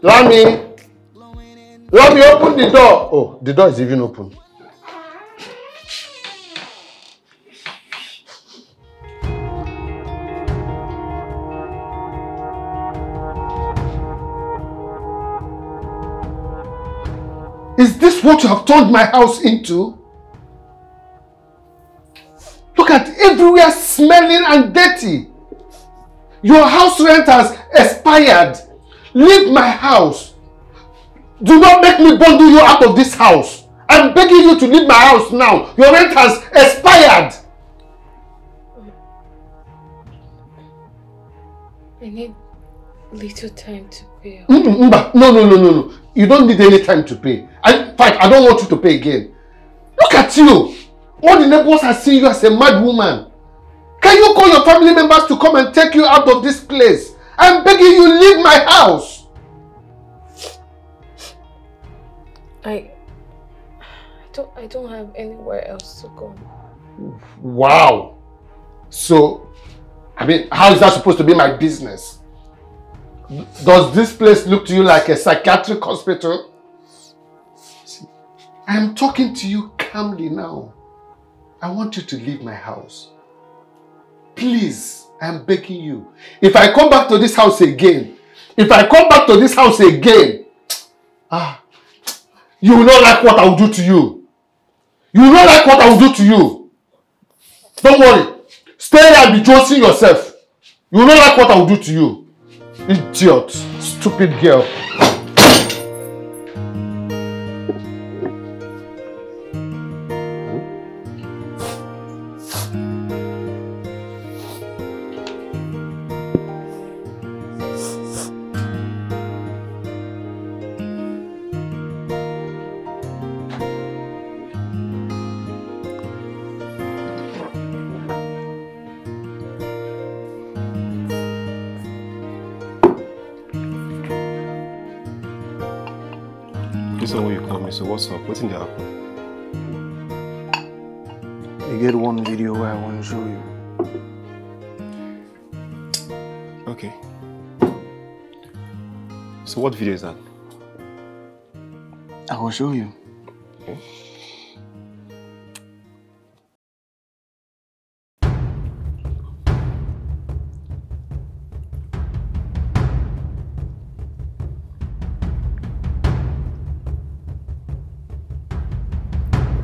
Lami! Lami, open the door! Oh, the door is even open. Is this what you have turned my house into? Look at everywhere smelling and dirty. Your house rent has expired. Leave my house. Do not make me bundle you out of this house. I'm begging you to leave my house now. Your rent has expired. I need little time to pay. No. You don't need any time to pay. In fact, I don't want you to pay again. Look at you. All the neighbors are seeing you as a mad woman. Can you call your family members to come and take you out of this place? I'm begging you, leave my house. I don't have anywhere else to go. Wow. So, I mean, how is that supposed to be my business? Does this place look to you like a psychiatric hospital? I am talking to you calmly now. I want you to leave my house. Please. I am begging you. If I come back to this house again, you will not like what I will do to you. Don't worry. Stay there and be josting yourself. You will not like what I will do to you. Idiot. Stupid girl. So what's up? What's in the happen? I get one video where I want to show you. Okay. So what video is that? I will show you. Okay.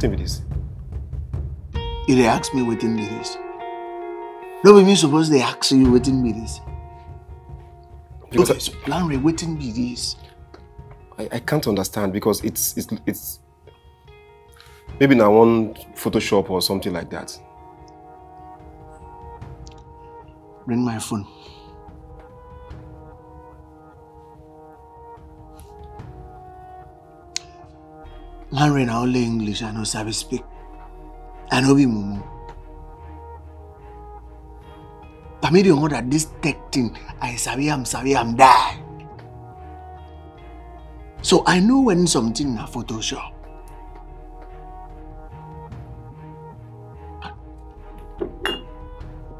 What is it? He asked me within minutes. No, but me supposed they ask you within minutes. Because okay, so Lanre, waiting me this. I can't understand because it's maybe now on Photoshop or something like that. Bring my phone. Lanre na only English, I know sabi speak. I know be mumu. But me don't know that this tech thing, I sabi am die. So I know when something na Photoshop.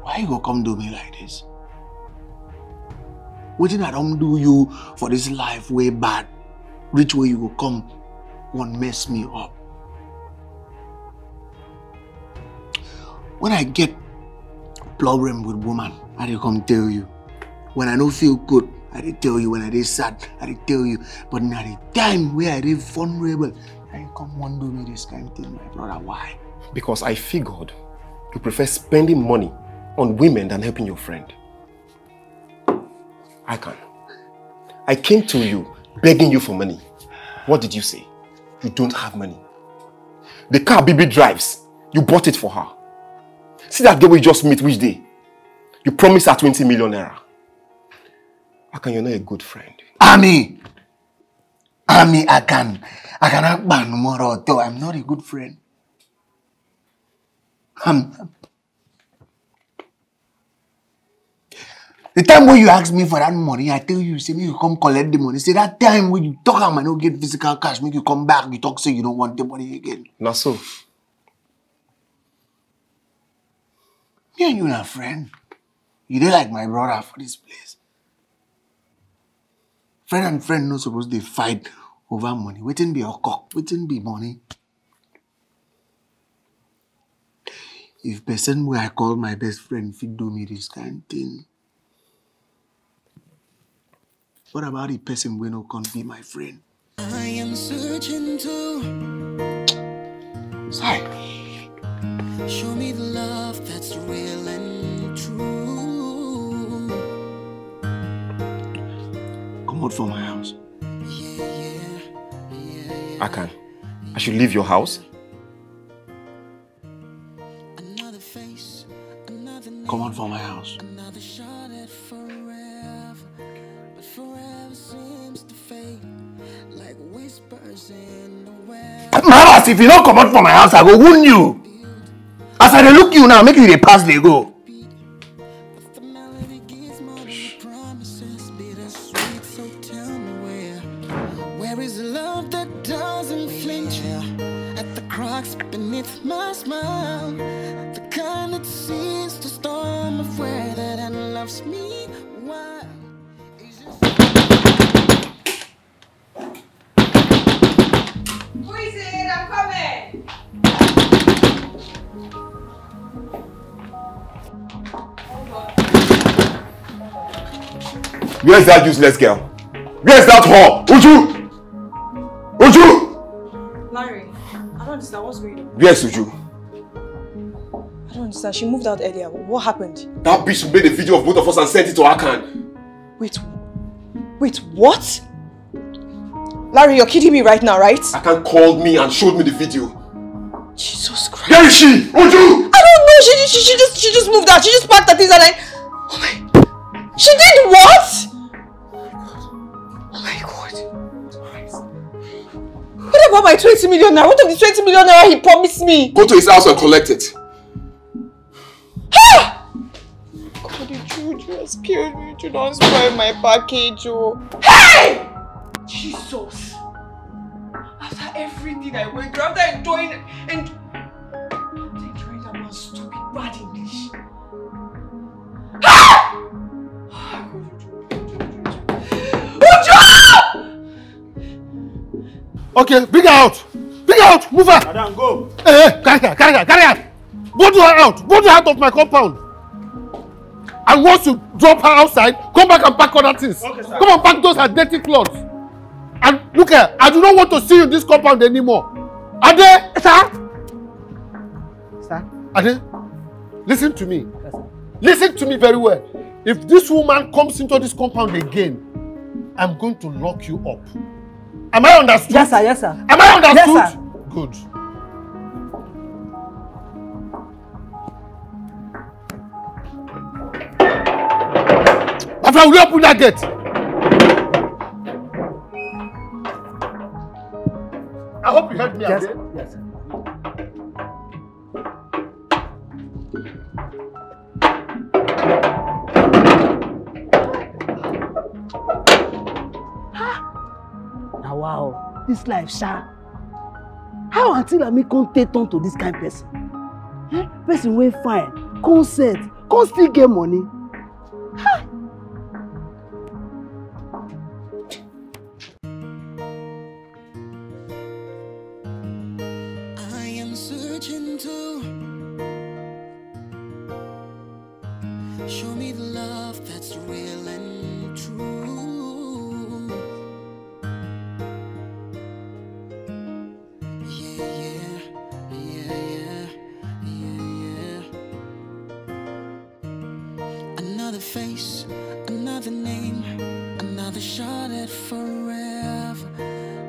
Why you go come do me like this? Wetin I don't do you for this life way bad, which way you go come won't mess me up. When I get problem with woman, I dey come tell you. When I no feel good, I dey tell you. When I dey sad, I dey tell you. But now the time where I dey vulnerable, I come one do me this kind of thing, my brother. Why? Because I figured you prefer spending money on women than helping your friend. I came to you begging you for money. What did you say? You don't have money. The car Bibi drives, you bought it for her. See that girl we just met which day? You promised her 20 million naira. Akan, you're not a good friend. Ami, Akan. Akan, Umoroteo, I'm not a good friend. The time when you ask me for that money, I tell you, say, you come collect the money. Say, that time when you talk, I don't get physical cash, make you come back, you talk, say, you don't want the money again. Not so. Me and you are friend. You dey like my brother for this place. Friend and friend no supposed to fight over money. Wetin be your cock? Wetin be money? If person where I call my best friend fit do me this kind of thing, what about the person where no can be my friend? I am searching to. Sorry. Show me the love that's real and true. Come out from my house. Yeah. Akan, I should leave your house. Another face, another name, come out from my house. Another shot at forever, but forever seems to fade like whispers in the wind. Maras, if you don't come out from my house, I will wound you. As I look you now, make you the pass they go. Where is love that doesn't flinch at the cracks beneath my smile? The kind that sees the storm of where that loves me. Why? Who is it? I'm coming! Where's that useless girl? Where's that whore? Uju! Uju! Larry, I don't understand what's going on. Where's Uju? I don't understand. She moved out earlier. What happened? That bitch made a video of both of us and sent it to Akan. Wait, what? Larry, you're kidding me right now, right? Akan called me and showed me the video. Jesus Christ. Where is she? Uju! I don't know. She just moved out. She just packed her things and I... Oh my... She did what? Oh my God. What about my 20 million naira? What of the 20 million naira he promised me? Go to his house and collect it. Ah! God, you has killed me. You don't spoil my package, oh. Hey! Jesus. After everything I went through, after enjoying that man's stupid bad English. Ah! Uju! Okay, bring her out. Bring her out. Move her. Madam, go. Hey, carry her. Go to her out of my compound. And once you drop her outside, come back and pack other things. Okay, sir. Come and pack those her dirty clothes. And look here, I do not want to see you in this compound anymore. Are they, sir? Sir? Are they? Listen to me. Yes, sir. Listen to me very well. If this woman comes into this compound again, I'm going to lock you up. Am I understood? Yes, sir. Yes, sir. Am I understood? Yes, sir. Good. After I will open that gate. I hope you heard me. Yes, again. Yes, sir. Wow, this life, sha. How until I make con take on to this kind of person? Eh? Person way fine, consent, con still get money. Ha! I am searching to show me the love that's real and true. Face, another name, another shot at forever,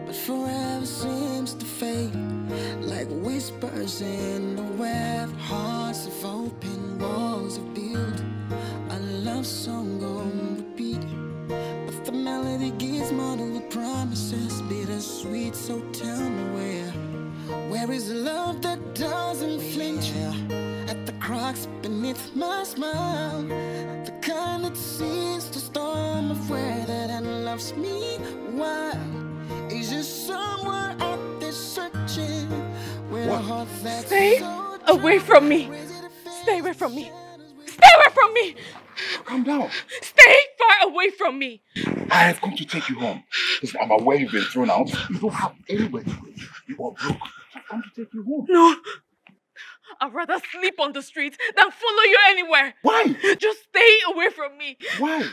but forever seems to fade, like whispers in the web. Hearts of open, walls of build, a love song on repeat, but the melody gives more than the promises, bittersweet. So tell me where is the love that doesn't flinch? At the cracks beneath my smile, the kind that sees the storm of where that loves me. Why is there somewhere out there searching? With a heart that's stay so away from me. Stay away from me. Stay away from me. Calm down. Stay far away from me. I have come to take you home. Listen, I'm aware you've been thrown out. You don't have anywhere to go. You are broke. I've come to take you home. No. I'd rather sleep on the street than follow you anywhere. Why? Just stay away from me. Why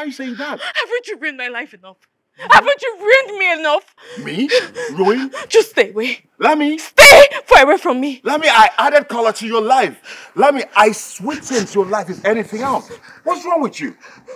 are you saying that? Haven't you ruined my life enough? Haven't you ruined me enough? Me? Ruined? Just stay away. Lami. Stay far away from me. Lami, I added color to your life. Lami, I sweetened your life as anything else. What's wrong with you?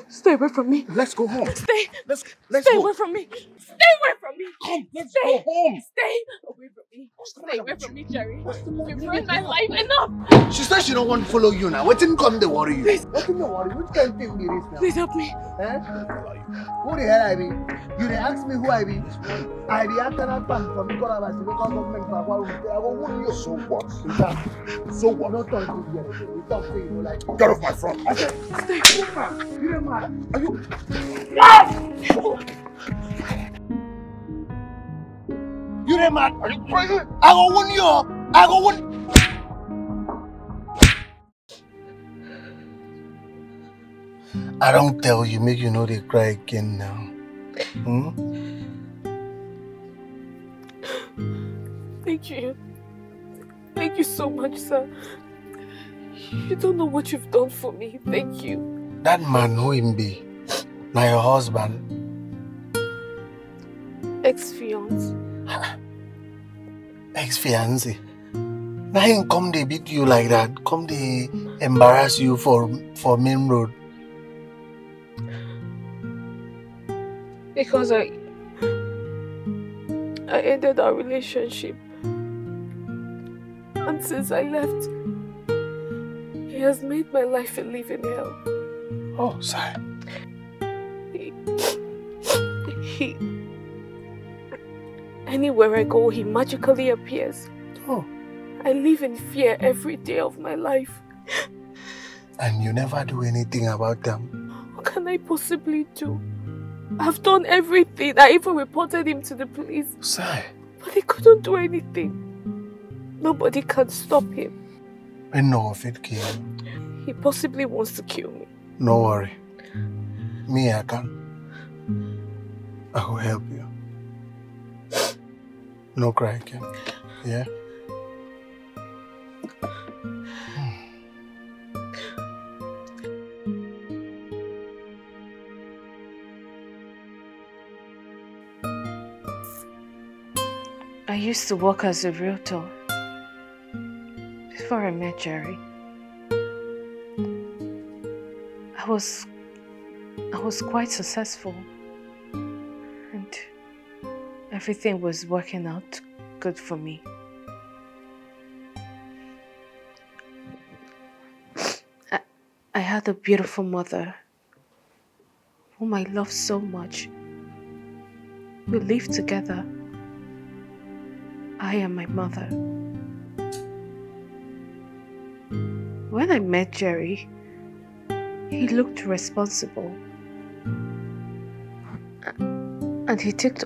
Stay away from me. Let's go home. Stay. Let's stay go. Away from me. Stay away from me. Come, let's go home. Stay away from me. Stay away from me, Jerry. You've ruined my life enough. She said she don't want to follow you now. What didn't come to worry you? Please. What didn't worry you? Which kind of thing it is now? Please help me. Eh? Who the hell I be? You didn't ask me who I be. I be after that bank from Ikorawas to local government for Akwa. I will warn you. So what? So what? No talk to you. You talk to you like. Get off my front. Stay over. You don't matter. Are you? Yes! You ain't mad? Are you crazy? I go win you up. I go win. I don't tell you, make you know they cry again now. Hmm? Thank you. Thank you so much, sir. You don't know what you've done for me. Thank you. That man who him be, my husband. Ex-fiance. Ex-fiancé. Now him come they beat you like that. Come they embarrass you for main road. Because I ended our relationship. And since I left, he has made my life a living hell. Oh, sorry. Anywhere I go, he magically appears. Oh. I live in fear every day of my life. And you never do anything about them? What can I possibly do? I've done everything. I even reported him to the police. Sai. But he couldn't do anything. Nobody can stop him. I know of it, Kim. He possibly wants to kill me. No worry. Me, I can. I will help you. No crying, Kim. Yeah? I used to work as a realtor before I met Jerry. I was quite successful and everything was working out good for me. I had a beautiful mother whom I loved so much. We lived together. I am my mother. When I met Jerry, he looked responsible and he ticked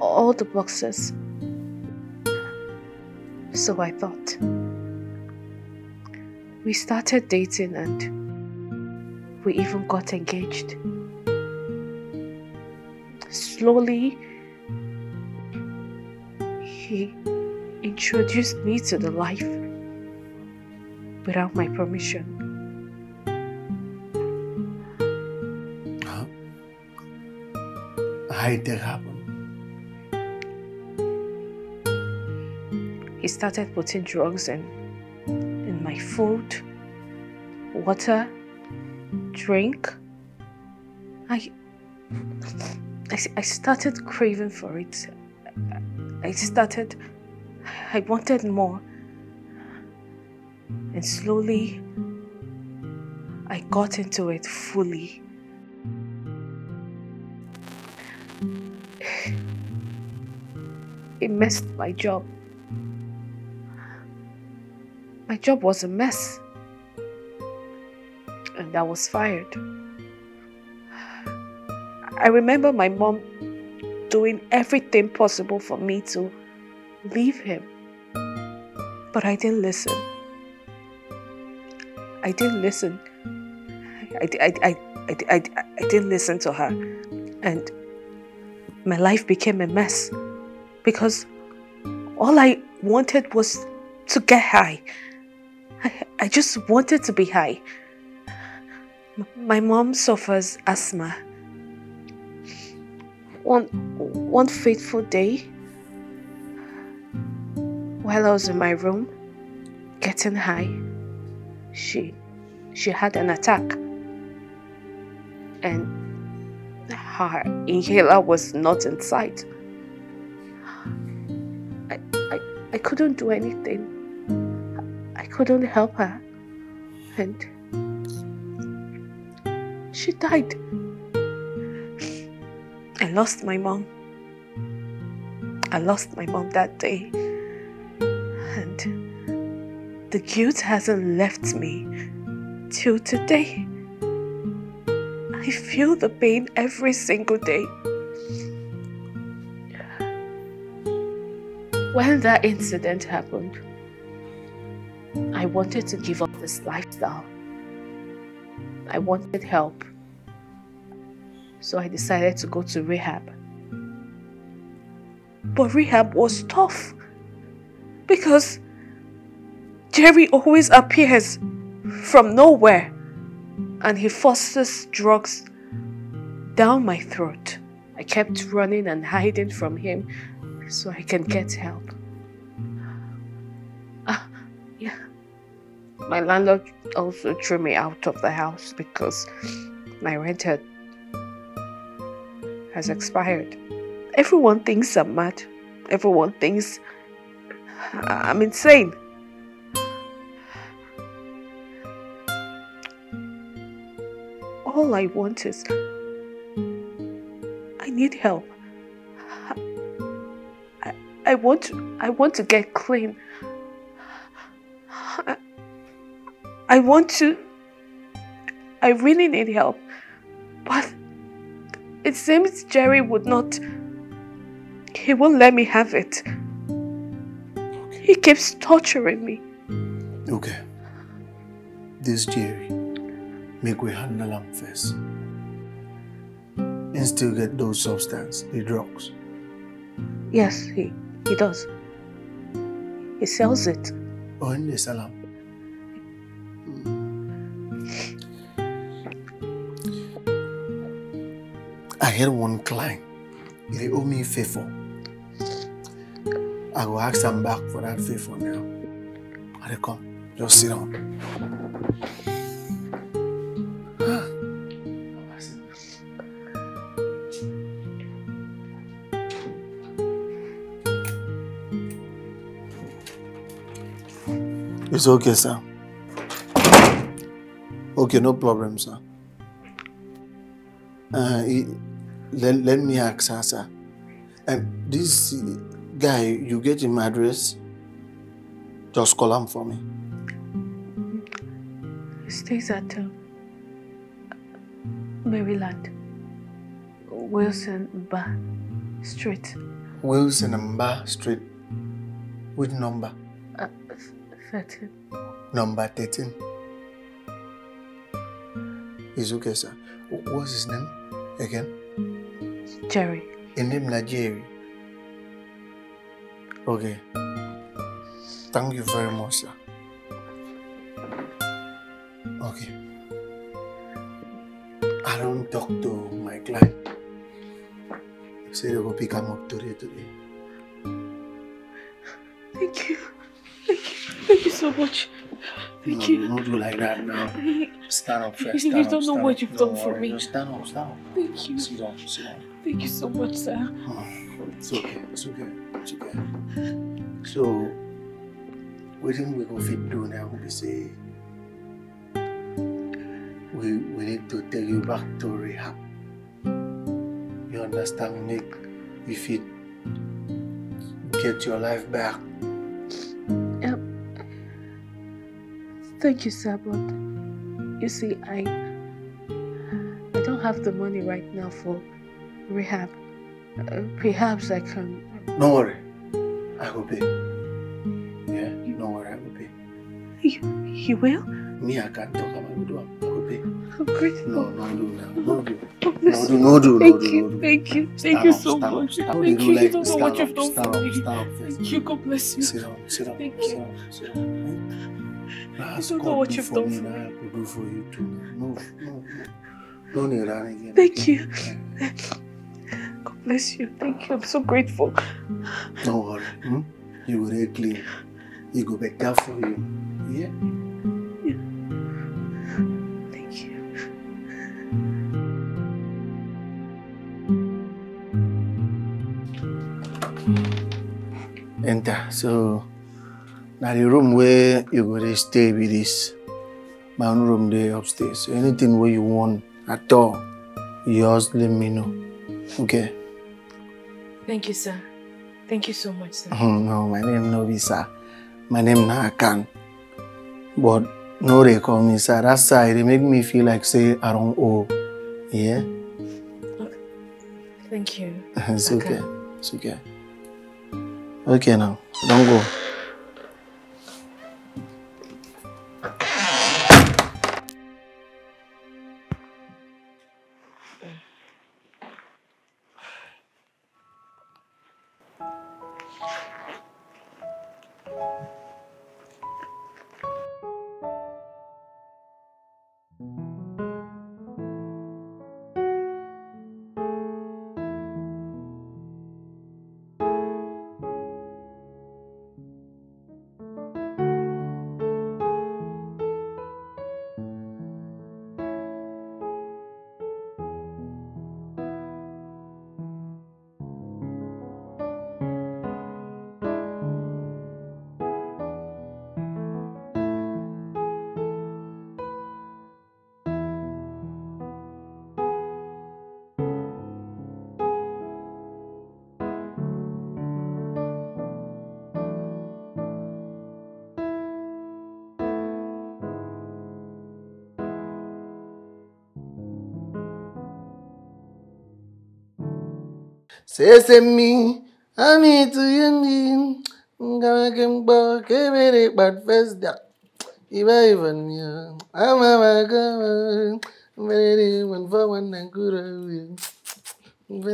all the boxes. So I thought. We started dating and we even got engaged. Slowly, he introduced me to the life without my permission. Huh? How did that happen? He started putting drugs in my food, water, drink. I started craving for it. I wanted more, and slowly I got into it fully. It messed my job. My job was a mess, and I was fired. I remember my mom doing everything possible for me to leave him. But I didn't listen. I didn't listen to her. And my life became a mess because all I wanted was to get high. I just wanted to be high. My mom suffers asthma. One fateful day, while I was in my room, getting high, she had an attack, and her inhaler was not in sight. I couldn't do anything. I couldn't help her, and she died. I lost my mom. I lost my mom that day. And the guilt hasn't left me till today. I feel the pain every single day. When that incident happened, I wanted to give up this lifestyle. I wanted help. So I decided to go to rehab. But rehab was tough because Jerry always appears from nowhere and he forces drugs down my throat. I kept running and hiding from him so I can get help. Yeah. My landlord also threw me out of the house because my rent has expired. Everyone thinks I'm mad. Everyone thinks I'm insane. All I want is, I need help. I want to get clean. I really need help. But it seems Jerry would not. He won't let me have it. Okay. He keeps torturing me. Okay. This Jerry, make we handle him first. And still get those substances, the drugs. Yes, he does. He sells it. Oh, in the salon. I had one client. They owe me a favor. I will ask them back for that favor now. I'll come. Just sit down. It's okay, sir. Okay, no problem, sir. Let me ask her, sir. This guy, you get him address, just call him for me. He stays at Maryland, Wilson Bar Street. Wilson Bar Street. Which number? 13. Number 13. It's okay, sir. What's his name again? Jerry. His name is Jerry. Okay. Thank you very much, sir. Okay. I don't talk to my client. So you will pick him up today. Thank you. Thank you so much. Thank you. Don't do like that now. Stand up first. You don't know what you've done for me. Stand up. Thank you. Sit down. Thank you so much, sir. It's okay. So, what do we go fit do now? We say we need to take you back to rehab. You understand, Nick? If you get your life back. Thank you, sir, but you see, I don't have the money right now for rehab. Perhaps I can... Don't worry. I will pay. Yeah, don't worry, I will pay. You will? Me, I can't talk about Udo. I will pay. I'm grateful. No, no, no. Thank you so much. Thank you. You don't know what you've done for me. Thank you. God bless you. Sit down. Thank you. You don't know what you've done for me. I could do for you too. No. Don't need that again. Thank you. God bless you. Thank you. I'm so grateful. Don't worry. You will get clean. You go back there for you. Yeah. Thank you. Enter. So. Now the room where you go to stay with this, my own room there upstairs. So anything where you want at all, you just let me know. Okay. Thank you, sir. Thank you so much, sir. No, my name no be sir. My name na Akan. But no they call me sir. That side they make me feel like say I don't owe. Yeah. Okay. Thank you. It's okay. Okay now. Don't go. Say me, I need to end in Gamakambo, Kaveri, but first that. Even you, I'm a very one for one and good. That's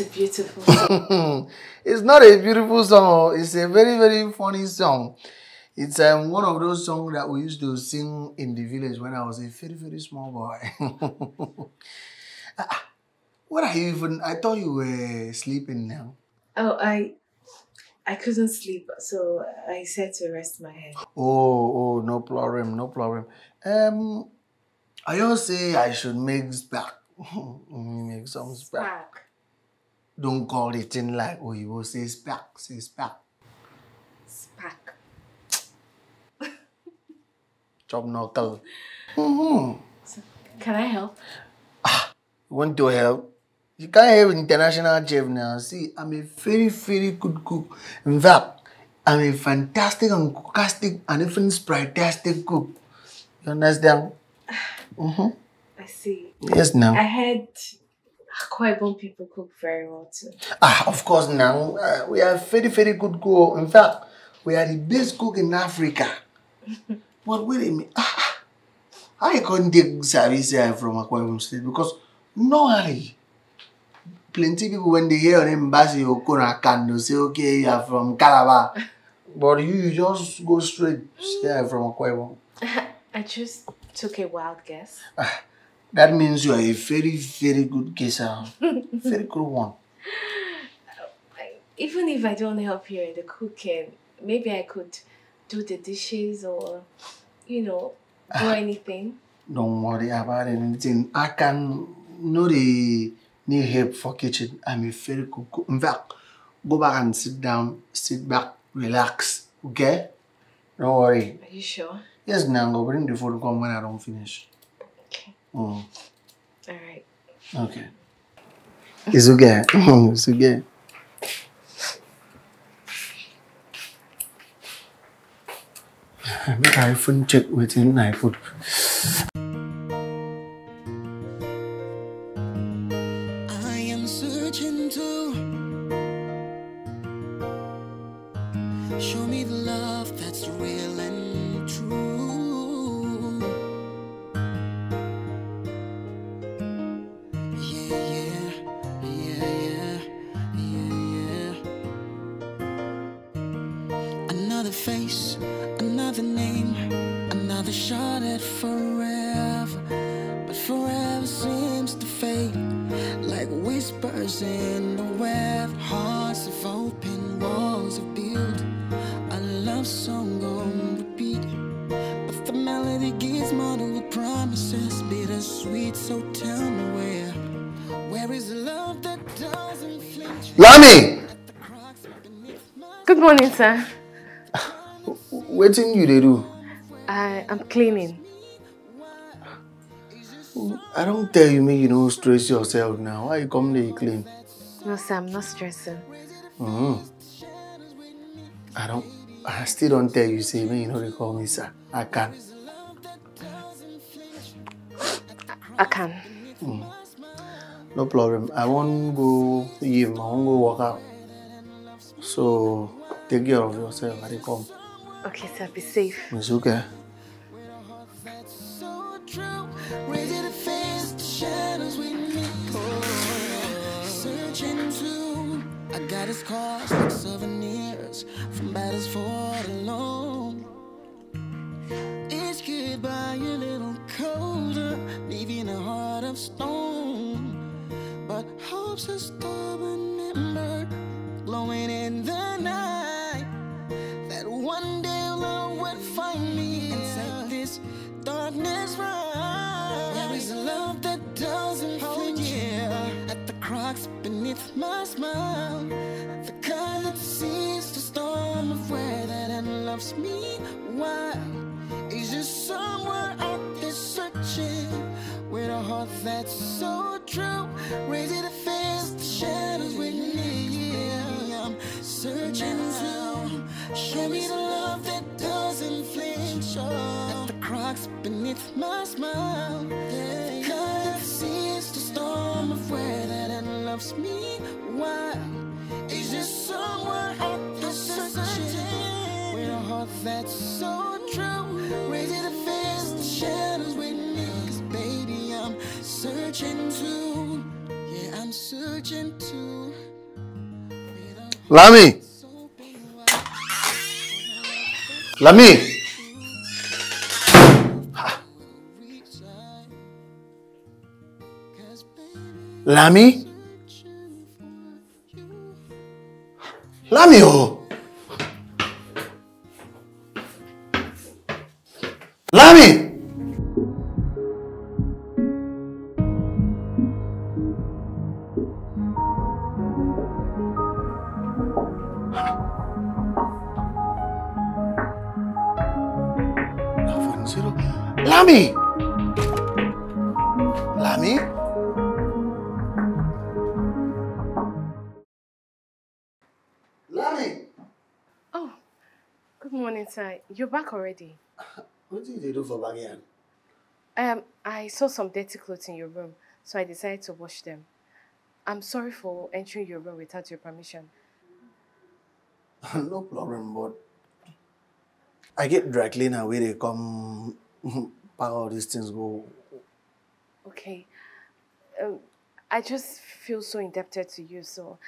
a beautiful song. It's not a beautiful song. It's a very, very funny song. It's one of those songs that we used to sing in the village when I was a very, very small boy. What are you even? I thought you were sleeping now. Oh, I couldn't sleep, so I said to rest my head. Oh, no problem, no problem. I always say I should make spark. Make some spark. Don't call it in like, oh, you will say spark, say spark. Spark. Chop knuckle. So, can I help? Want to help? You can't have international chef now. See, I'm a very, very good cook. In fact, I'm a fantastic and cookastic and even sprite-tastic cook. You understand? I see. Yes, now. I heard Akwa Ibom people cook very well too. Ah, of course now. We are very, very good cook. In fact, we are the best cook in Africa. But wait a minute. I can't take service from Akwa Ibom State because normally, plenty of people, when they hear your name, they say, okay, you are from Calabar. But you just go straight from Akwa Ibom. I just took a wild guess. That means you are a very, very good guesser. Very good one. Even if I don't help you in the cooking, maybe I could do the dishes or, you know, do anything. Don't worry about anything. I can know the need help for kitchen. I'm a very good cook. In fact, go back and sit down, sit back, relax, okay? Don't worry. Are you sure? Yes, Nango, bring the food, come when I don't finish. Okay. Mm. All right. Okay. It's okay. It's okay. Make I phone check within my food. Lami! Good morning, sir. What thing you do? I am cleaning. I don't tell you me you don't stress yourself now. Why you come there you clean? No, sir, I'm not stressing. I still don't tell you, say me, you know they call me sir. I can. I can. No problem. I won't go gym. I won't go work out. So take care of yourself. I come. Okay, sir. Be safe. It's okay. It's goodbye, a little colder, leaving a heart of stone. But hope's a stubborn ember, glowing in the night. That one day love will find me and set this darkness right. There is a love that doesn't hold you at the cracks beneath my smile. The kind that sees the storm of where that end loves me. Why? Is there someone out there searching with a heart that's so true? Raising the face, the shadows with me. I'm searching now. Show me the love that doesn't flinch. At the cracks beneath my smile. The kind that sees the storm of where that end loves me. Why? Is there someone out there searching with a heart that's so true? Raising the fear. searching too. Yeah, I'm searching too. Lami! Lami! Lami? Lami, oh! Lami! Lami! Lami? Lami! Oh, good morning, sir. You're back already. What did you do for back here? I saw some dirty clothes in your room, so I decided to wash them. I'm sorry for entering your room without your permission. No problem, but I get dry cleaner where they come. Pack all these things go. Okay. I just feel so indebted to you, so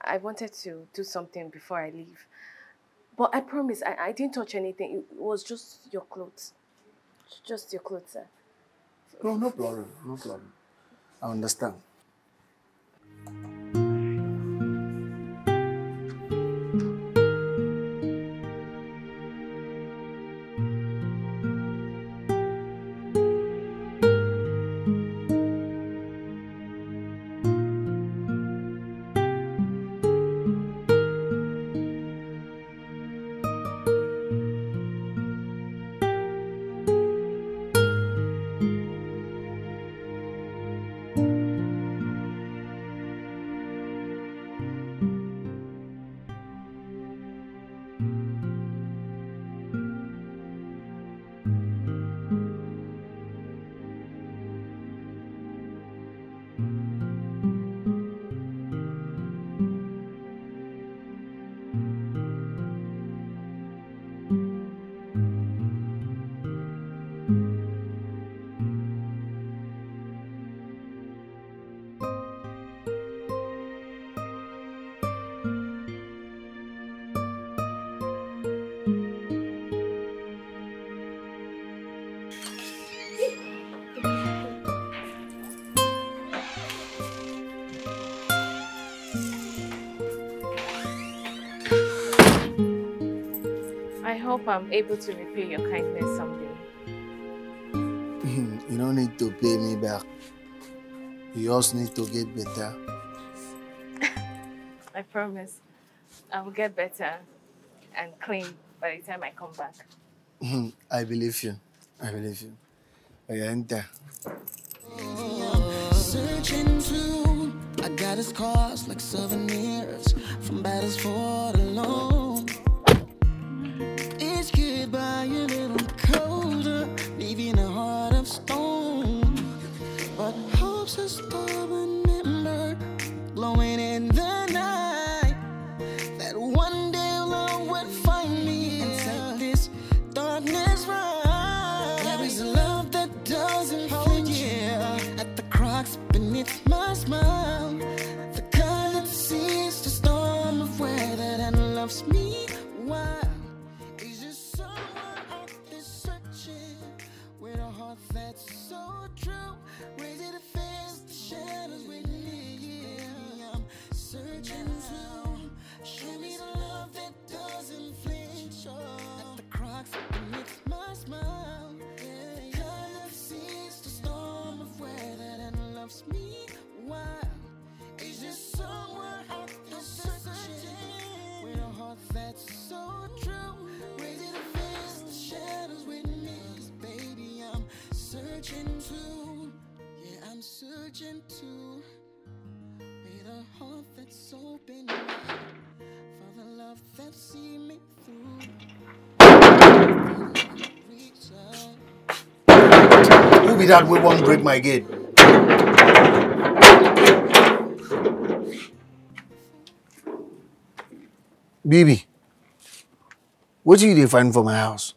I wanted to do something before I leave. But I promise, I didn't touch anything. It was just your clothes. Just your clothes, sir. No, no problem. No problem. I understand. I hope I'm able to repay your kindness someday. You don't need to pay me back. You just need to get better. I promise. I will get better and clean by the time I come back. I believe you. I believe you. I enter. Searching too. I got his scars like souvenirs from battles for the long. By a little colder, leaving a heart of stone. But hope's a stubborn ember, glowing in the night. That one day love would find me inside this darkness, right? There is a love that doesn't hold you at the cracks beneath my smile. The kind that sees the storm of weather and loves me wild. That's so true. Ready to face the shadows with me. Yeah, I'm searching through. Show me the love that doesn't flinch. At the cracks that makes my smile. The kind that sees the storm of weather and loves me wild. Is there somewhere out there searching? With a heart that's so true. Ready to face the shadows with me. Baby, I'm searching too, yeah, I'm searching too. With a heart that's open for the love that see me through. Who be that we won't break my gate? Baby, what do you find for my house?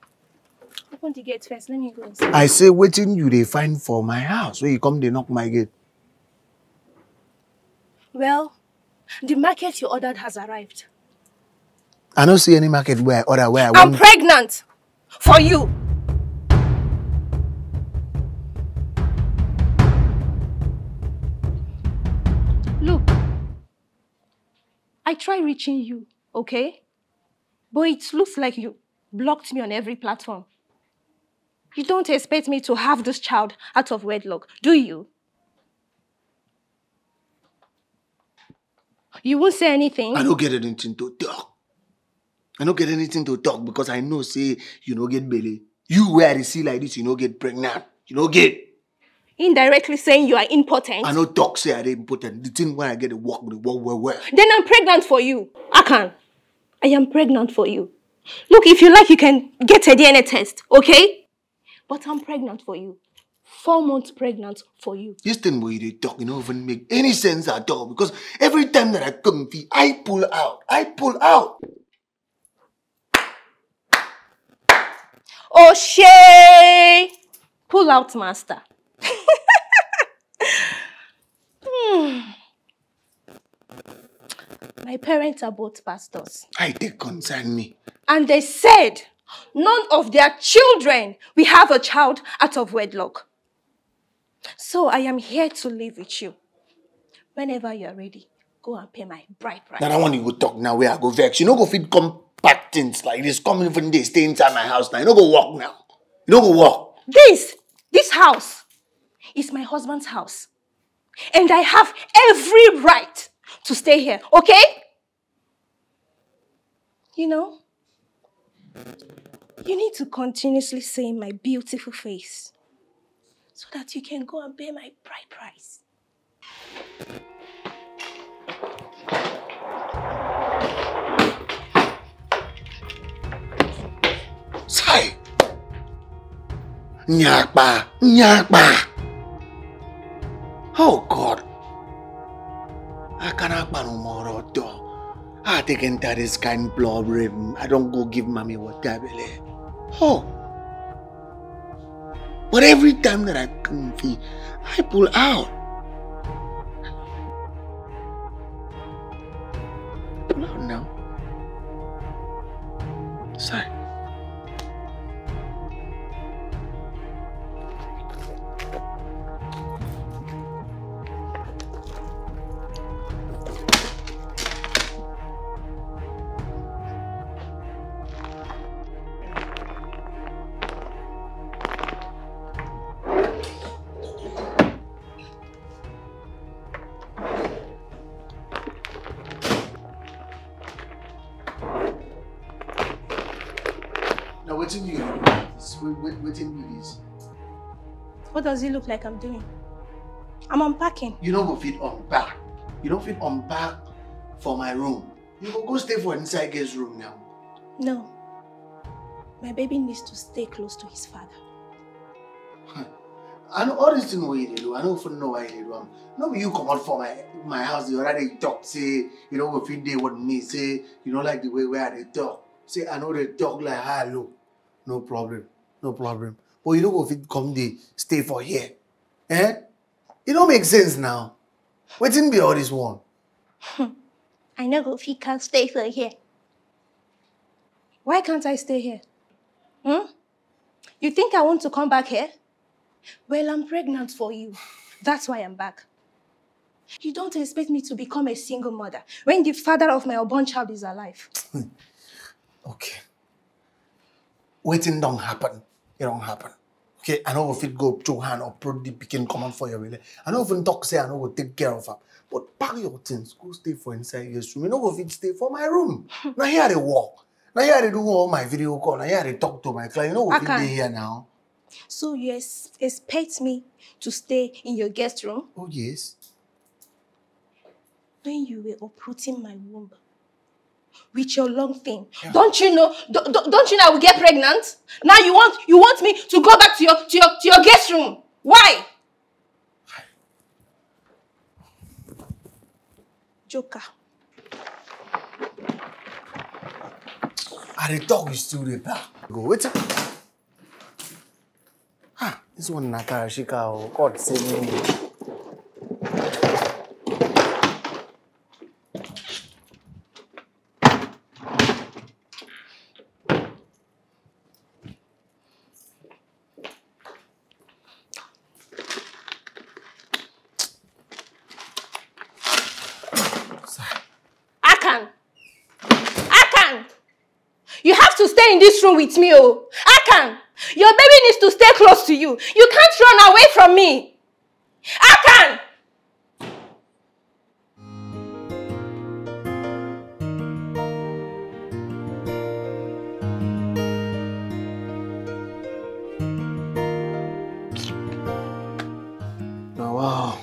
open the gate first. Let me go inside. I say, waiting you they find for my house. When you come, they knock my gate. Well, the market you ordered has arrived. I don't see any market where I order where I want. I'm pregnant for you. Look, I tried reaching you, okay? But it looks like you blocked me on every platform. You don't expect me to have this child out of wedlock, do you? You won't say anything. I don't get anything to talk. I don't get anything to talk because I know, say, you don't get belly. You wear a see like this, you don't get pregnant. You don't get. Indirectly saying you are impotent. I don't talk, say I'm impotent. The thing when I get the walk, where? Then I'm pregnant for you, Akan. I am pregnant for you. Look, if you like, you can get a DNA test, okay? But I'm pregnant for you. 4 months pregnant for you. This thing where you talk, you don't even make any sense at all because every time that I come, I pull out. I pull out. Oh, shay! Pull out, master. My parents are both pastors. They concern me. And they said none of their children will have a child out of wedlock. So I am here to live with you. Whenever you are ready, go and pay my bride price. Now I want you to talk now where I go vex. You don't go fit compact things like this. Come even they stay inside my house now. You don't go walk now. You don't go walk. This house is my husband's house. And I have every right to stay here, okay? You know, you need to continuously see my beautiful face so that you can go and pay my bride price. Sai! Nyakba! Nyakba! Oh God! I cannot ban Umoroteo. I take into this kind blood raven. I don't go give mommy what I believe. Oh. But every time that I come, I pull out. Pull out now. Sorry. What does it look like I'm doing? I'm unpacking. You don't go fit unpack. You don't fit unpack for my room. You go stay for inside girl's room now. No. My baby needs to stay close to his father. Huh. I know all this thing why they do. I don't even know why they do. No, you come out for my house. You already talk, say, you don't go fit there with me, say, you don't like the way where they talk. Say, I know they talk like hello. No problem. No problem. But you don't go fit come the stay for here. Eh? It don't make sense now. What didn't be all this one? I know go fit can't stay for here. Why can't I stay here? Hmm? You think I want to come back here? Well, I'm pregnant for you. That's why I'm back. You don't expect me to become a single mother when the father of my unborn child is alive. Okay. Waiting don't happen. It don't happen. Okay, I know if it go to hand or put the picking command for your belly. I know if you talk, say I know we'll take care of her. But pack your things, go stay for inside your room. You know if it stay for my room. Now here they walk. Now here they do all my video call. Now here they talk to my client. You know if they here now. So you expect me to stay in your guest room? Oh yes. When you were uprooting my womb. With your long thing, yeah. Don't you know I will get pregnant? Now you want me to go back to your guest room? Why? Joker. And the dog is still there. Go with it. This one Natara Shikao. God save me. This room with me, oh. Akan, your baby needs to stay close to you. You can't run away from me. Akan! Now, wow.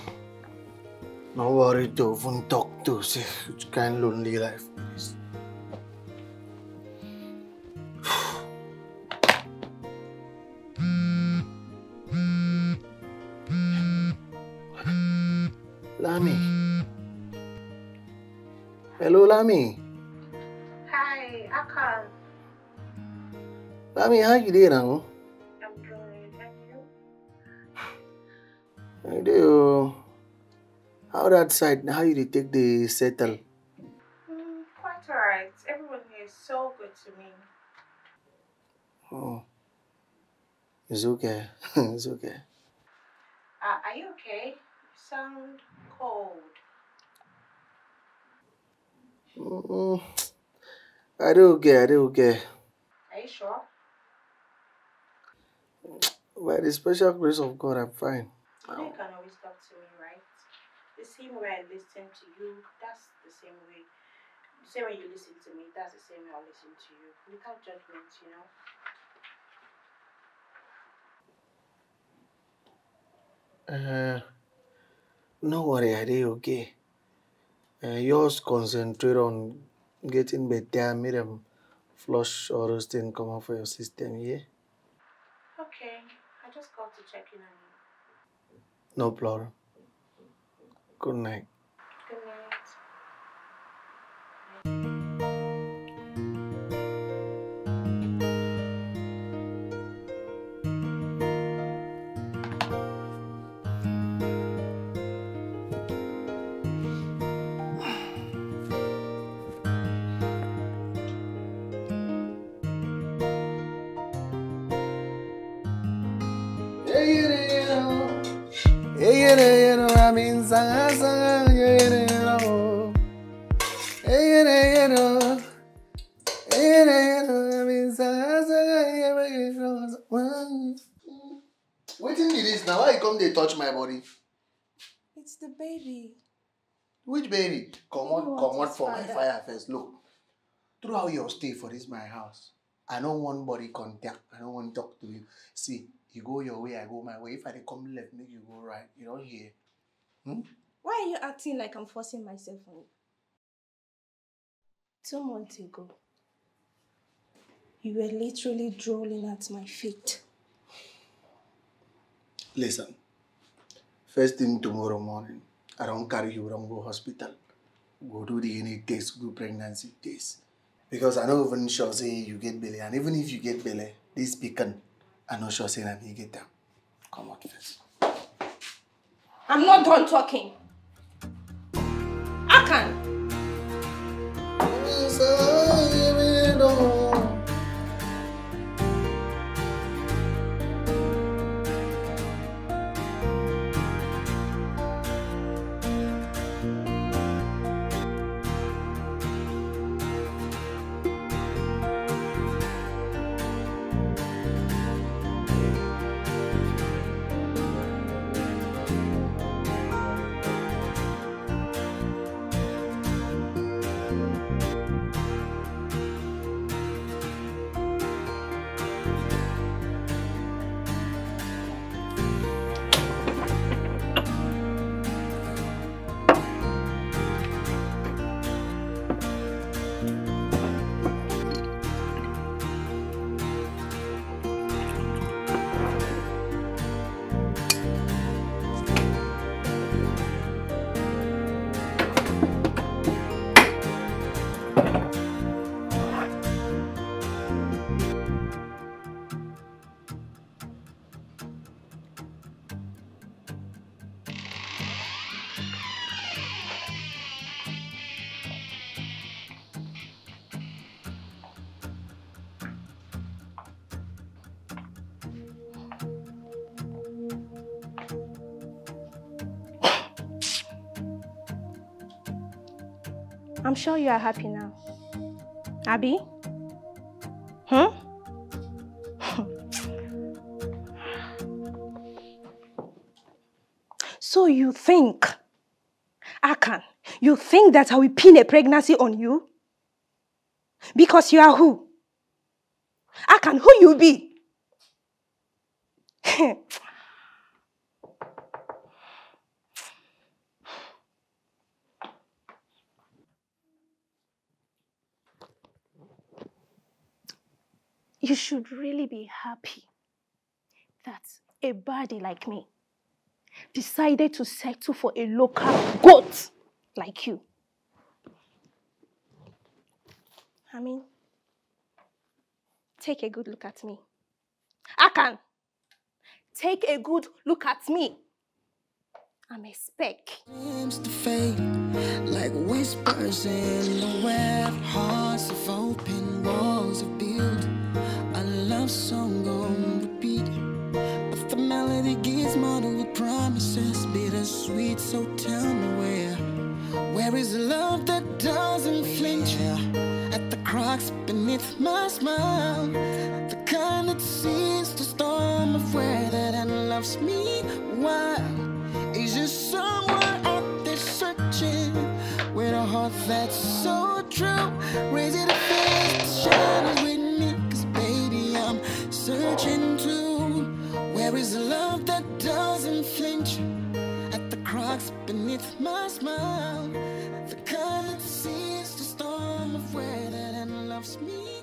Not worried to even talk to. See, it's kind of lonely life. Lami. Hello, Lami. Hi, Akan. Lami, how you doing now? I'm good, and you? I do. How that side? How you take the settle? Quite alright. Everyone here is so good to me. Oh, it's okay. It's okay. Are you okay? Sound cold. I do okay. Are you sure? By the special grace of God, I'm fine. You can always talk to me, right? The same way I listen to you, that's the same way. The same way you listen to me, that's the same way I listen to you. Without judgment, you know? No worry, I did okay. Yours concentrate on getting better, Miriam. Flush or roasting, come out for your system, yeah? Okay, I just got to check in on you. No problem. Good night. Good night. It's the baby. Which baby? Come on for my fire first. Look, throughout your stay for this my house, I don't want body contact. I don't want to talk to you. See, you go your way, I go my way. If I come left, make you go right. You don't hear. Hmm? Why are you acting like I'm forcing myself on you? 2 months ago, you were literally drooling at my feet. Listen. First thing tomorrow morning, I don't carry you around, go hospital. Go do the DNA test, go pregnancy test. Because I don't even sure say you get belly. And even if you get belly, this pecan, I'm not sure say that you get them. Come out first. I'm not done talking. I can. I'm sure you are happy now. Abby? Huh? So you think, Akan, you think that I will pin a pregnancy on you? Because you are who? Akan, who you be? You should really be happy that a body like me decided to settle for a local goat like you. I mean, take a good look at me. Akan, take a good look at me. I'm a speck. Like whispers in the web, hearts of open walls of build. A love song on repeat. If the melody gives model with promises, bittersweet, so tell me where is the love that doesn't flinch? At the cracks beneath my smile, the kind that sees the storm of weather that loves me. Why is there someone out there searching with a heart that's so true? Raise it up and shine with me, 'cause baby I'm searching too. Where is the love that doesn't flinch? Rocks beneath my smile, the kind that sees the storm of weather that loves me.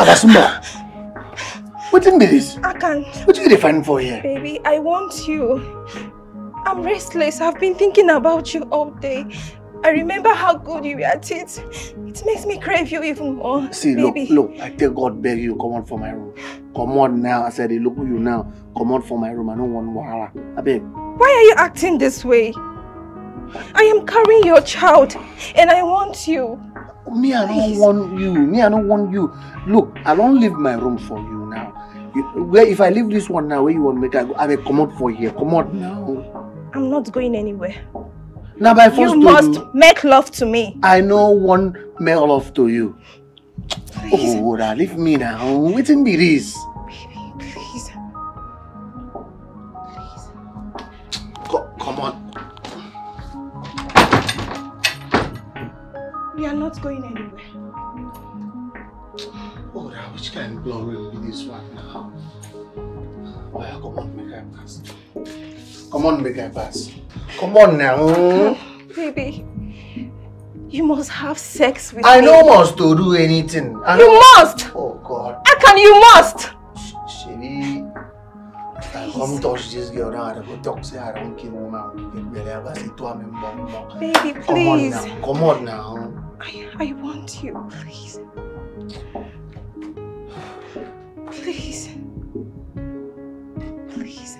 Agasumba! What in this? Akan! What are you fighting for here? Baby, I want you. I'm restless. I've been thinking about you all day. I remember how good you were at it. It makes me crave you even more. See, baby. Look, I tell God, beg you, come out from my room. Come on now. I said, hey, look who you now. Come out from my room. I don't want wahala. Abeg. Why are you acting this way? I am carrying your child and I want you. Me, I don't want you. Me, I don't want you. Look, I don't leave my room for you now. If I leave this one now, where you want me to go? Abeg, come out for here. Come out now. I'm not going anywhere. Now by force you must make love to me. I know one make love to you. Please. Oh, Oda, leave me now. What in be this? Baby, please. Please. Come on. We are not going anywhere. Oda, which kind of glory will be this one now? Oh, yeah, come on, make I pass. Come on, make I pass. Come on now. Baby, you must have sex with me. I don't want to do anything. You must! Oh God. Akan, you must! Sherry, I come touch this girl now. I go talk to her. I don't kill woman. Baby, please. Come on now. Come on now. I want you. Please. Please. Please.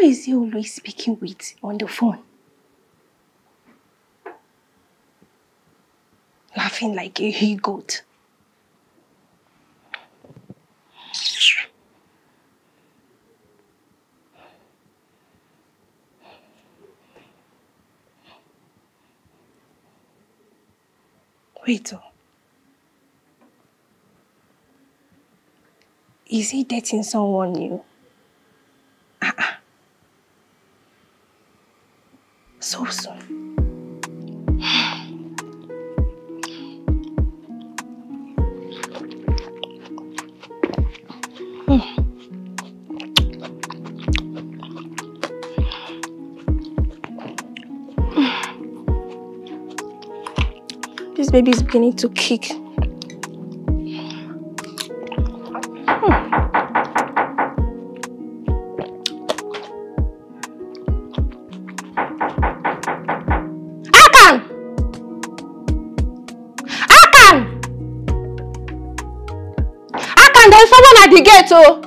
Who is he always speaking with on the phone? Laughing like a he-goat. Wait, oh. Is he dating someone new? So soon. This baby is beginning to kick. So who is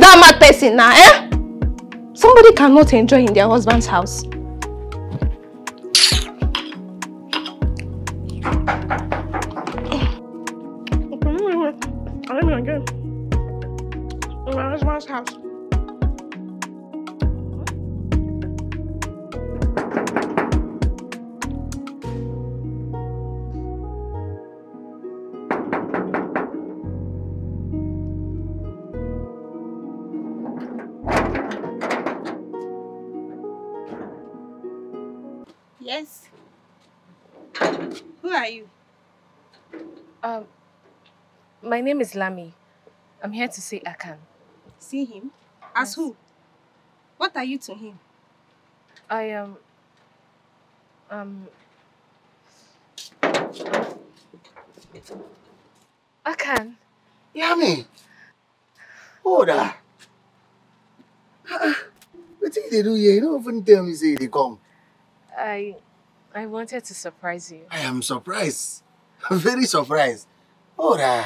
that mad person now, eh? Somebody cannot enjoy in their husband's house. My name is Lami. I'm here to see Akan. See him? As yes. Who? What are you to him? I am... Akan? Yami! Hold on. What did they do here? You don't even tell me say they come. I wanted to surprise you. I am surprised. I'm very surprised. Hold on.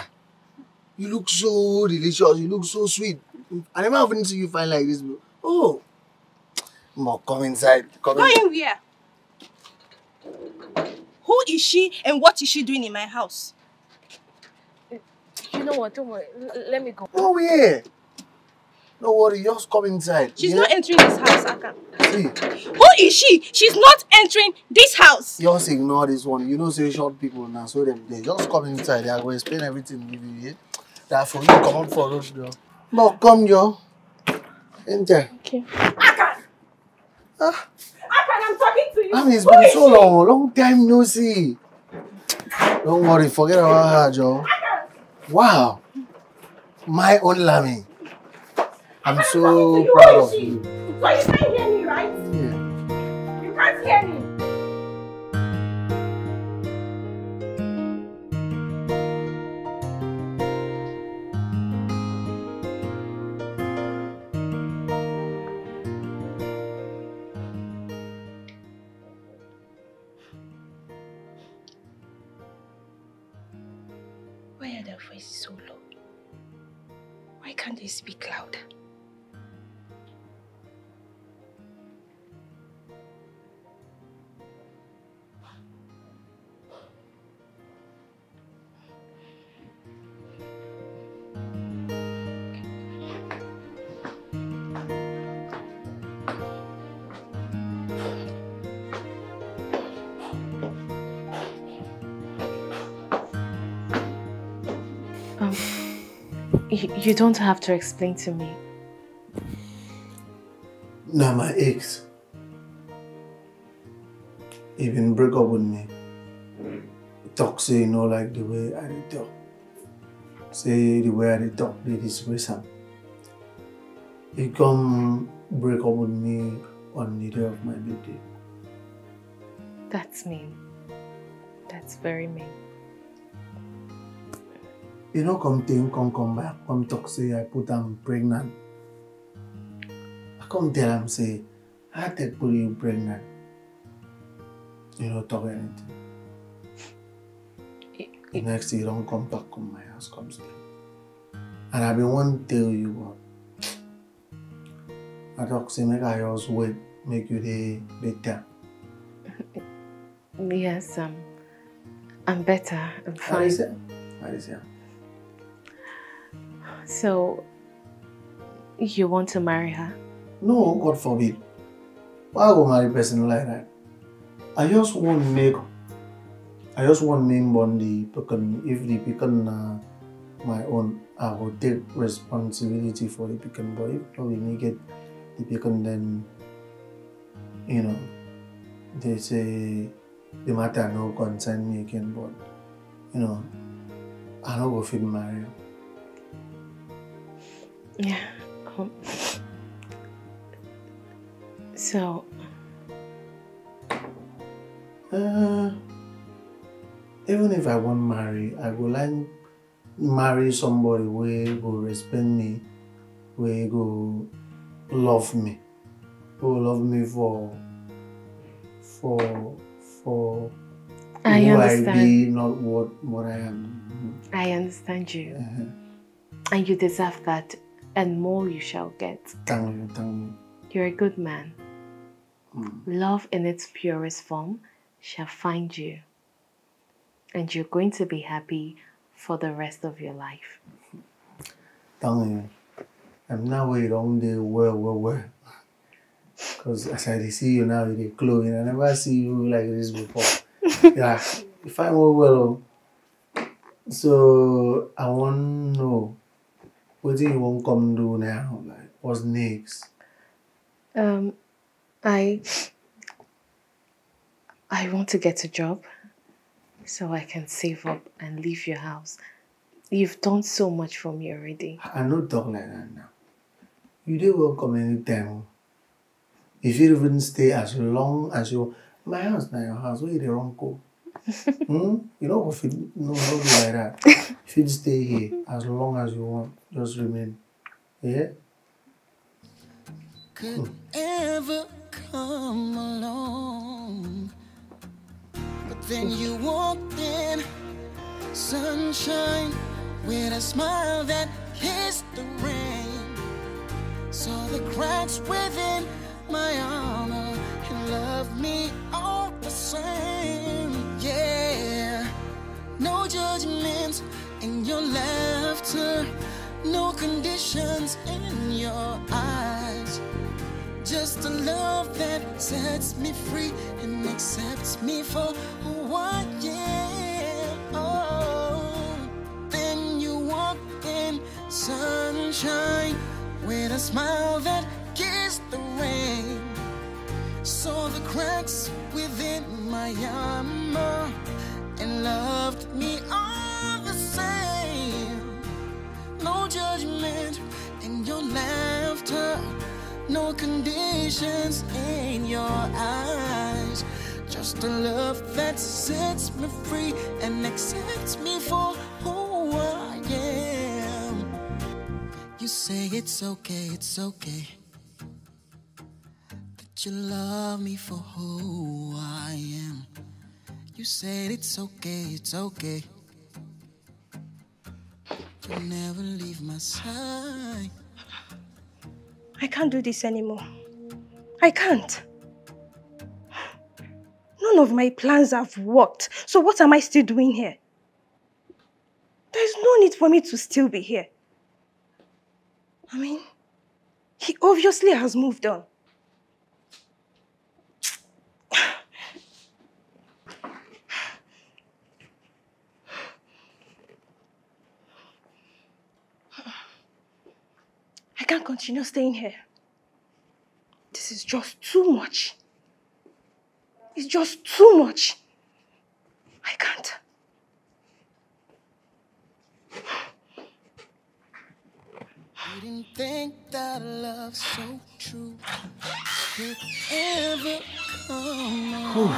You look so delicious, you look so sweet. I never even see you fine like this. Oh! More, come inside. Come in here. Who is she and what is she doing in my house? You know what, don't worry. Let me go. Oh, yeah. No worry, just come inside. She's not entering this house, Akan. See? Who is she? She's not entering this house. Just ignore this one. You know, say short people now, so they just come inside. They are going to explain everything to you. That for you, come on for us, girl. No, come, yo. Enter. Okay. Akan! Ah. Akan, I'm talking to you. I mean, it's been so long. Long time no see. Don't worry, forget about her, Joe. Wow. My own Lami. I'm so proud of you. So you can't hear me, right? Yeah. You can't hear me. Why are their voices so low? Why can't they speak louder? You don't have to explain to me. Now my ex even break up with me. Talk say you know like the way I did talk. Say the way I did talk they disgrace him. He come break up with me on the day of my birthday. That's mean. That's very mean. You know, come back, come talk, say I put him pregnant. I come tell him, say, I take put you pregnant. You don't talk anything. The next day you don't come back when my house comes down. And I've been wanting to tell you what. I talk say make I just wait, make you day better. Yes, I'm better. I'm fine. That is it. So, you want to marry her? No, God forbid. Why go marry a person like that? I just want name on the pecan. If the pecan na my own, I will take responsibility for the pecan. But if we make it. The pecan, then, you know, they say the matter no concern me again, but, you know, I don't go fit marry. Yeah. So. Even if I won't marry, I will like marry somebody where go respect me, where go love me, who will love me for I who understand. I be, not what I am. I understand you, and you deserve that, and more you shall get. Thank you. You're a good man. Love in its purest form shall find you, and you're going to be happy for the rest of your life. Thank you. I'm now waiting on the well. Because as I see you now with the clothing, I never see you like this before. Yeah, if I'm well. So I want to know, what do you want to come do now? Like, what's next? I want to get a job so I can save up and leave your house. You've done so much for me already. I'm not talking like that now. You do welcome anytime. If you even stay as long as you, my house now your house. Where the wrong go? You know if you no not like that. If you stay here as long as you want, just remain. Yeah. Could ever come along, but then you walked in, sunshine with a smile that kissed the rain. Saw the cracks within my armor and loved me all the same. Yeah, no judgments in your laughter, no conditions in your eyes. Just a love that sets me free and accepts me for who I am. Oh, then you walk in sunshine with a smile that kissed the rain. Saw the cracks within my armor and loved me all the same. No judgment in your laughter, no conditions in your eyes. Just a love that sets me free and accepts me for who I am. You say it's okay that you love me for who I am. You said it's okay you'll never leave my side. I can't do this anymore. I can't. None of my plans have worked, so what am I still doing here? There's no need for me to still be here. I mean, he obviously has moved on. I can't continue staying here. This is just too much. It's just too much. I can't. I didn't think that love so true could ever come along.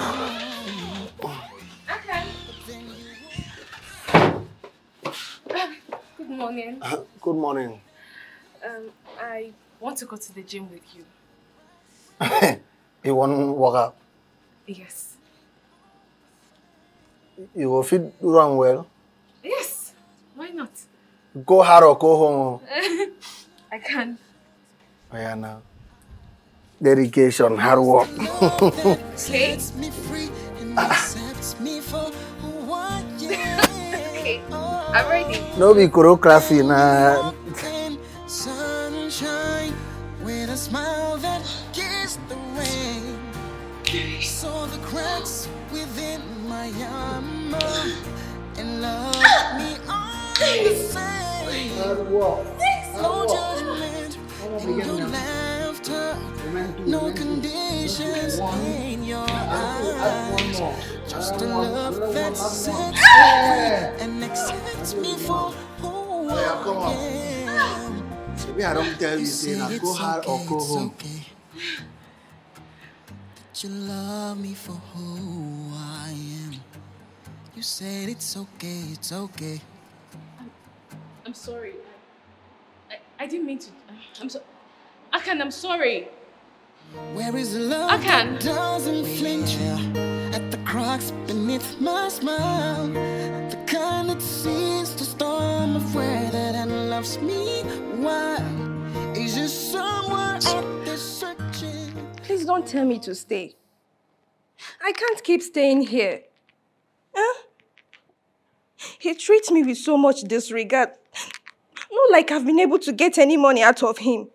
Okay. Good morning. Good morning. I want to go to the gym with you. You want to walk out? Yes. you will feel run well. Yes, why not? Go hard or go home. I can. Oh, yeah, now. Dedication, hard work. Okay. Okay, I'm ready. No, be choreography now. Sunshine with a smile that gives the rain. Saw the cracks within my armor and loved me all the same. No judgment, no laughter, no conditions in your eyes. Just a love that sets me free and accepts me for who I am. Maybe I don't tell you, say, go hard or go home. You love me for who I am. You said it's okay, it's okay. I'm sorry. I didn't mean to. I'm so. Akan, I'm sorry. Where is love that doesn't flinch at the cracks beneath my smile? The kind that sees the storm of weather that loves me. Why is there somewhere out there searching? Please don't tell me to stay. I can't keep staying here. Huh? He treats me with so much disregard. Not like I've been able to get any money out of him.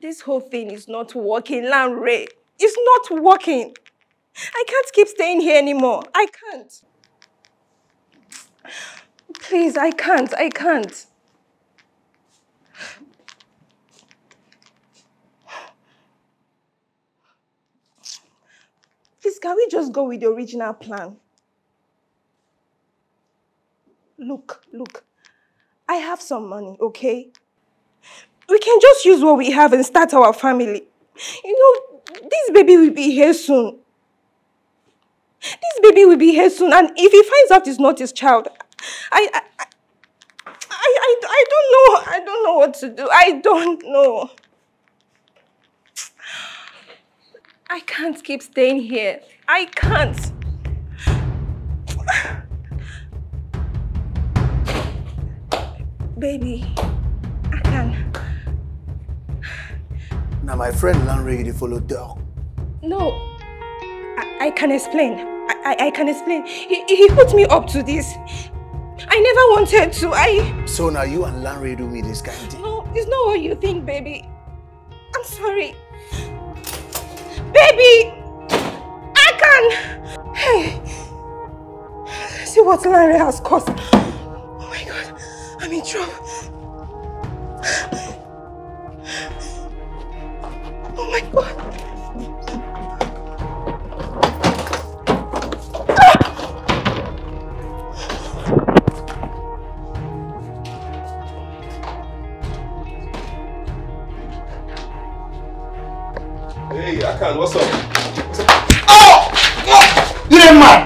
This whole thing is not working, Lanre. It's not working. I can't keep staying here anymore. I can't. Please, I can't. I can't. Please, can we just go with the original plan? Look, I have some money, okay? We can just use what we have and start our family. You know, this baby will be here soon. This baby will be here soon, and if he finds out it's not his child, I don't know what to do. I don't know. I can't keep staying here. I can't. Baby, I can. Now, my friend Lanre, you follow dog. No, I can explain. I can explain. He put me up to this. I never wanted to. So now you and Lanre do me this kind of thing? No, it's not what you think, baby. I'm sorry. Baby! I can! Hey! See what Larry has caused. Oh my God, I'm in trouble. Oh my God. What's up? Oh! You that man!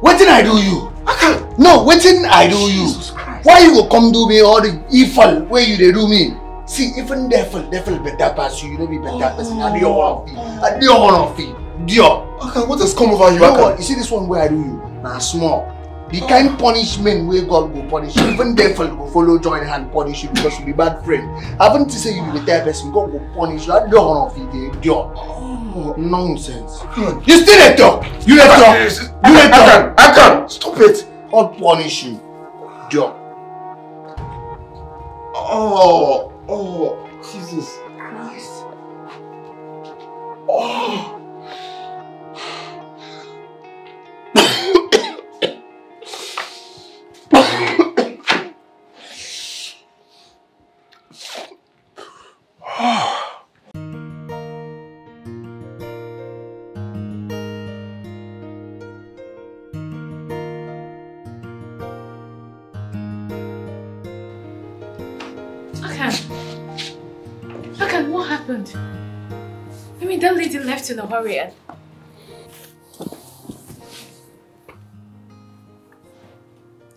What did I do you? I can't. No, what did I do you? Jesus Christ. Why you go come do me all the evil way you they do me? See, even devil better pass you. You don't be better person. I do one of you. I do one of you. Okay, what has come over you? No, you see this one where I do you? Nah, small. The kind punishment where God will punish you. Even devil will follow join hand punish you because you be bad friend. Haven't to say you be the type person God will punish you. I do one of you. Nonsense. You still let talk. You let talk. You let talk. I can't. Stop it. I'll punish you. Dior. Oh, Jesus Christ. Oh. In a hurry, and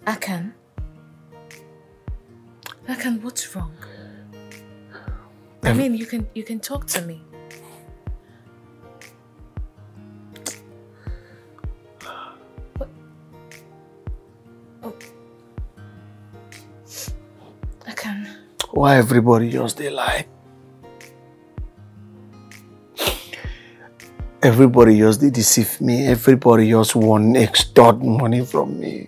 Akan, what's wrong? I mean, you can talk to me. Why everybody just dey lie? Everybody just dey deceive me. Everybody just want extort money from me.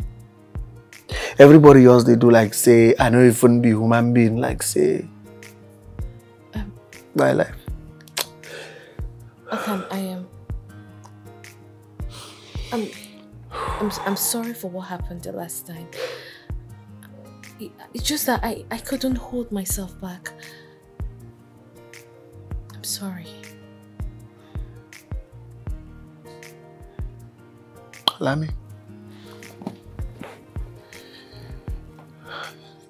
Everybody else dey do like say, I no even be human being, like say. My life. Akan, I am. I'm sorry for what happened the last time. It's just that I couldn't hold myself back. I'm sorry. Lami.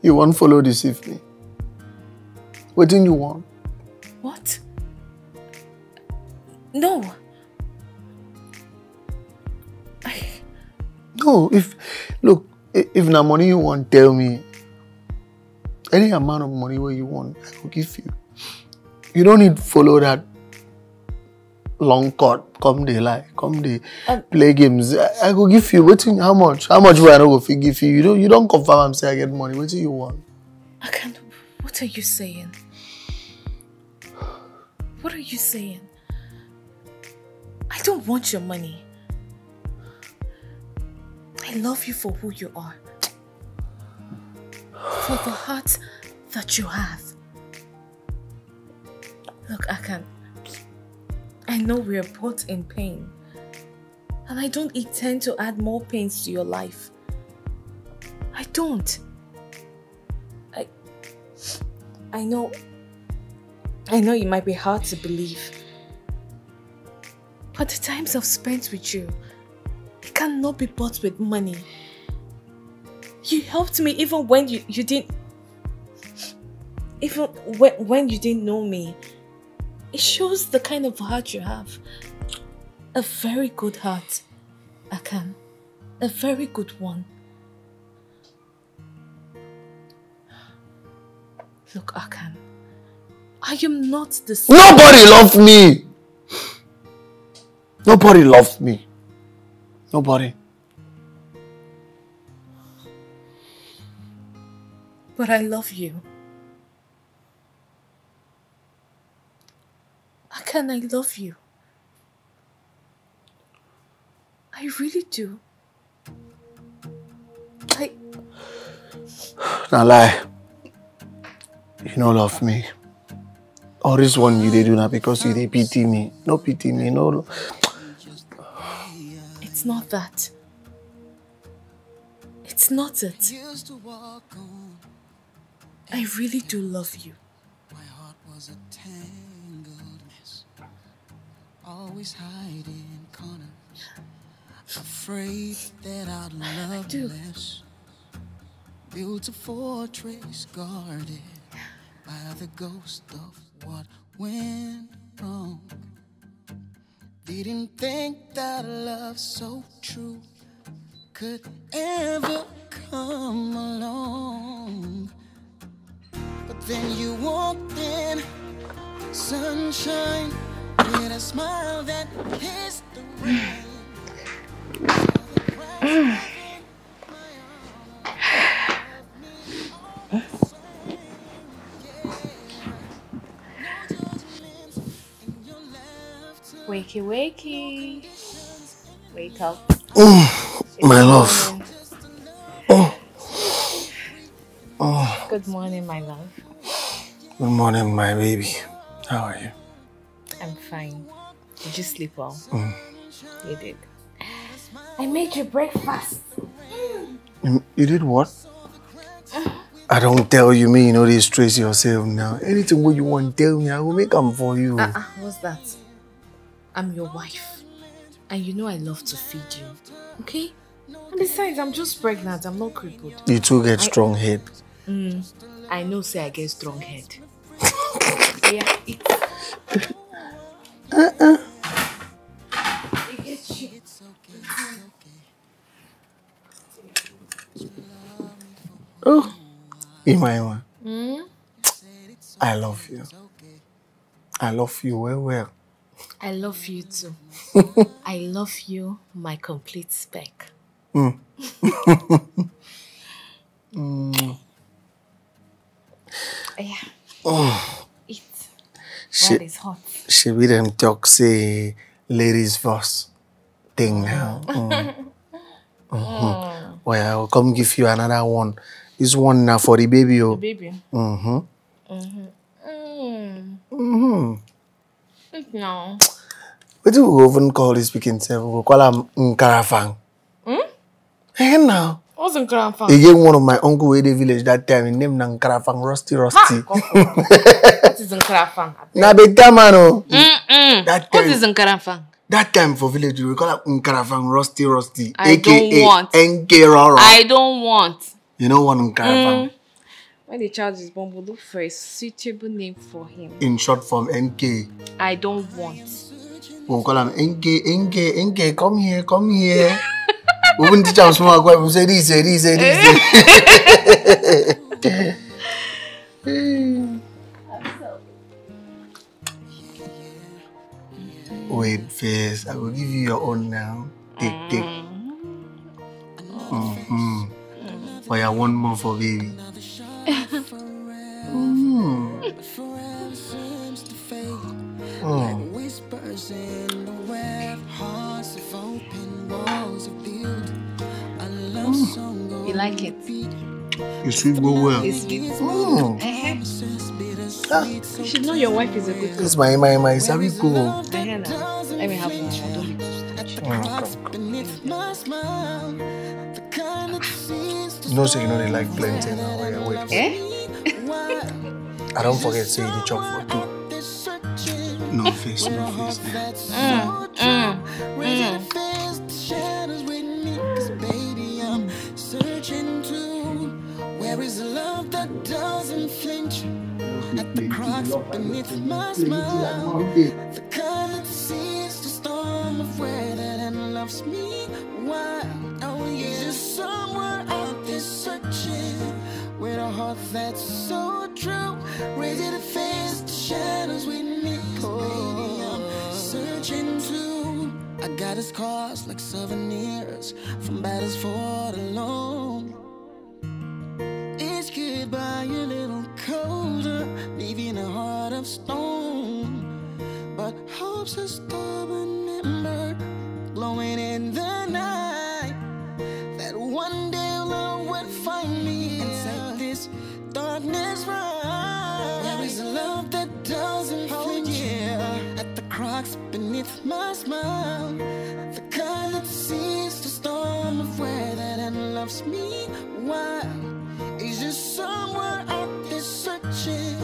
You won't follow deceive me. What didn't you want? What? No. No, if na money you want, tell me. Any amount of money where you want, I will give you. You don't need to follow that long cut. Come they lie. Come they play games. I will give you. What thing, how much? How much will I not give you? You don't confirm I'm saying I get money. What do you want? I can't. What are you saying? What are you saying? I don't want your money. I love you for who you are. For the heart that you have. Look, Akan, I know we are both in pain. And I don't intend to add more pains to your life. I don't. I know it might be hard to believe. But the times I've spent with you, it cannot be bought with money. You helped me even when you didn't... Even when you didn't know me. It shows the kind of heart you have. A very good heart, Akan. A very good one. Look, Akan. I am not the same. Nobody loved me! Nobody loved me. Nobody. But I love you. Akan, I love you. I really do. Now lie. You no love me. All this one you they do now because you they pity me. No pity me, no. It's not that. It's not it. I really do love you. My heart was a tangled mess. Always hiding in corners. Afraid that I'd love you less. Built a fortress guarded by the ghost of what went wrong. Didn't think that love so true could ever come along. But then you walked in, sunshine, with a smile that kissed the rain. Wakey, wakey. Wake up. Oh, my love. Oh. Oh. Good morning, my love. Good morning, my baby. How are you? I'm fine. Did you sleep well? Mm. You did. I made you breakfast. You did what? I don't tell you, me, you know, they stress yourself now. Anything what you want, tell me. I will make them for you. What's that? I'm your wife, and you know I love to feed you, okay? And besides, I'm just pregnant, I'm not crippled. You too get strong head. I know, say I get strong head. Yeah, it gets you. Oh, Imaima, I love you. I love you well. I love you too. I love you, my complete spec. Yeah. Oh. Eat. While it's hot. She be them talk say ladies first thing now. Well, I'll come give you another one. This one now for the baby. The baby. No. What do we even call this picking table? We call him Nkarafang. Hey now. What's Nkarafang? He gave one of my uncle in the village that time. He named Nkarafang Rusty. What is Nkarafang? Na beta mano. What is Nkarafang? That time for village we call him Nkarafang Rusty. I don't want. Nkarara. I don't want. You know what Nkarafang? When the child is born, we'll look for a suitable name for him. In short form, NK. I don't want. We'll call him NK, come here. We wouldn't teach him small, we'll say this. Wait, first, I will give you your own now. Take. For your 1 month for baby. Whispers in the web, hearts of open walls of build. I love song. You like it? It should go well. It's beautiful. You should know your wife is a good cook. It's my savvy cool. Let me have one. No, so you know they like plantain. I don't forget to say the chop for two. No face. Shadows with me, cause baby, I'm searching to where is love that doesn't flinch at the cracks beneath my smile. The kind that sees the storm of weather and loves me wild. Oh, yeah, just somewhere out there searching with a heart that's so true, ready to face the shadows with me. Baby, I'm searching too. I got his scars like souvenirs from battles fought alone. It's goodbye a little colder, leaving a heart of stone. But hope's a stubborn ember, glowing in the night. That one day love would find me inside this darkness, right? There is a love that doesn't hold you at the cracks beneath my smile. The kind that sees the storm of weather and loves me wild. Is just somewhere out there searching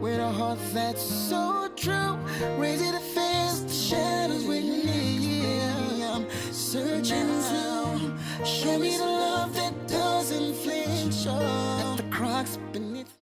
with a heart that's so true, ready to face the shadows with me. I'm searching to show me the love that doesn't flinch at the cracks beneath.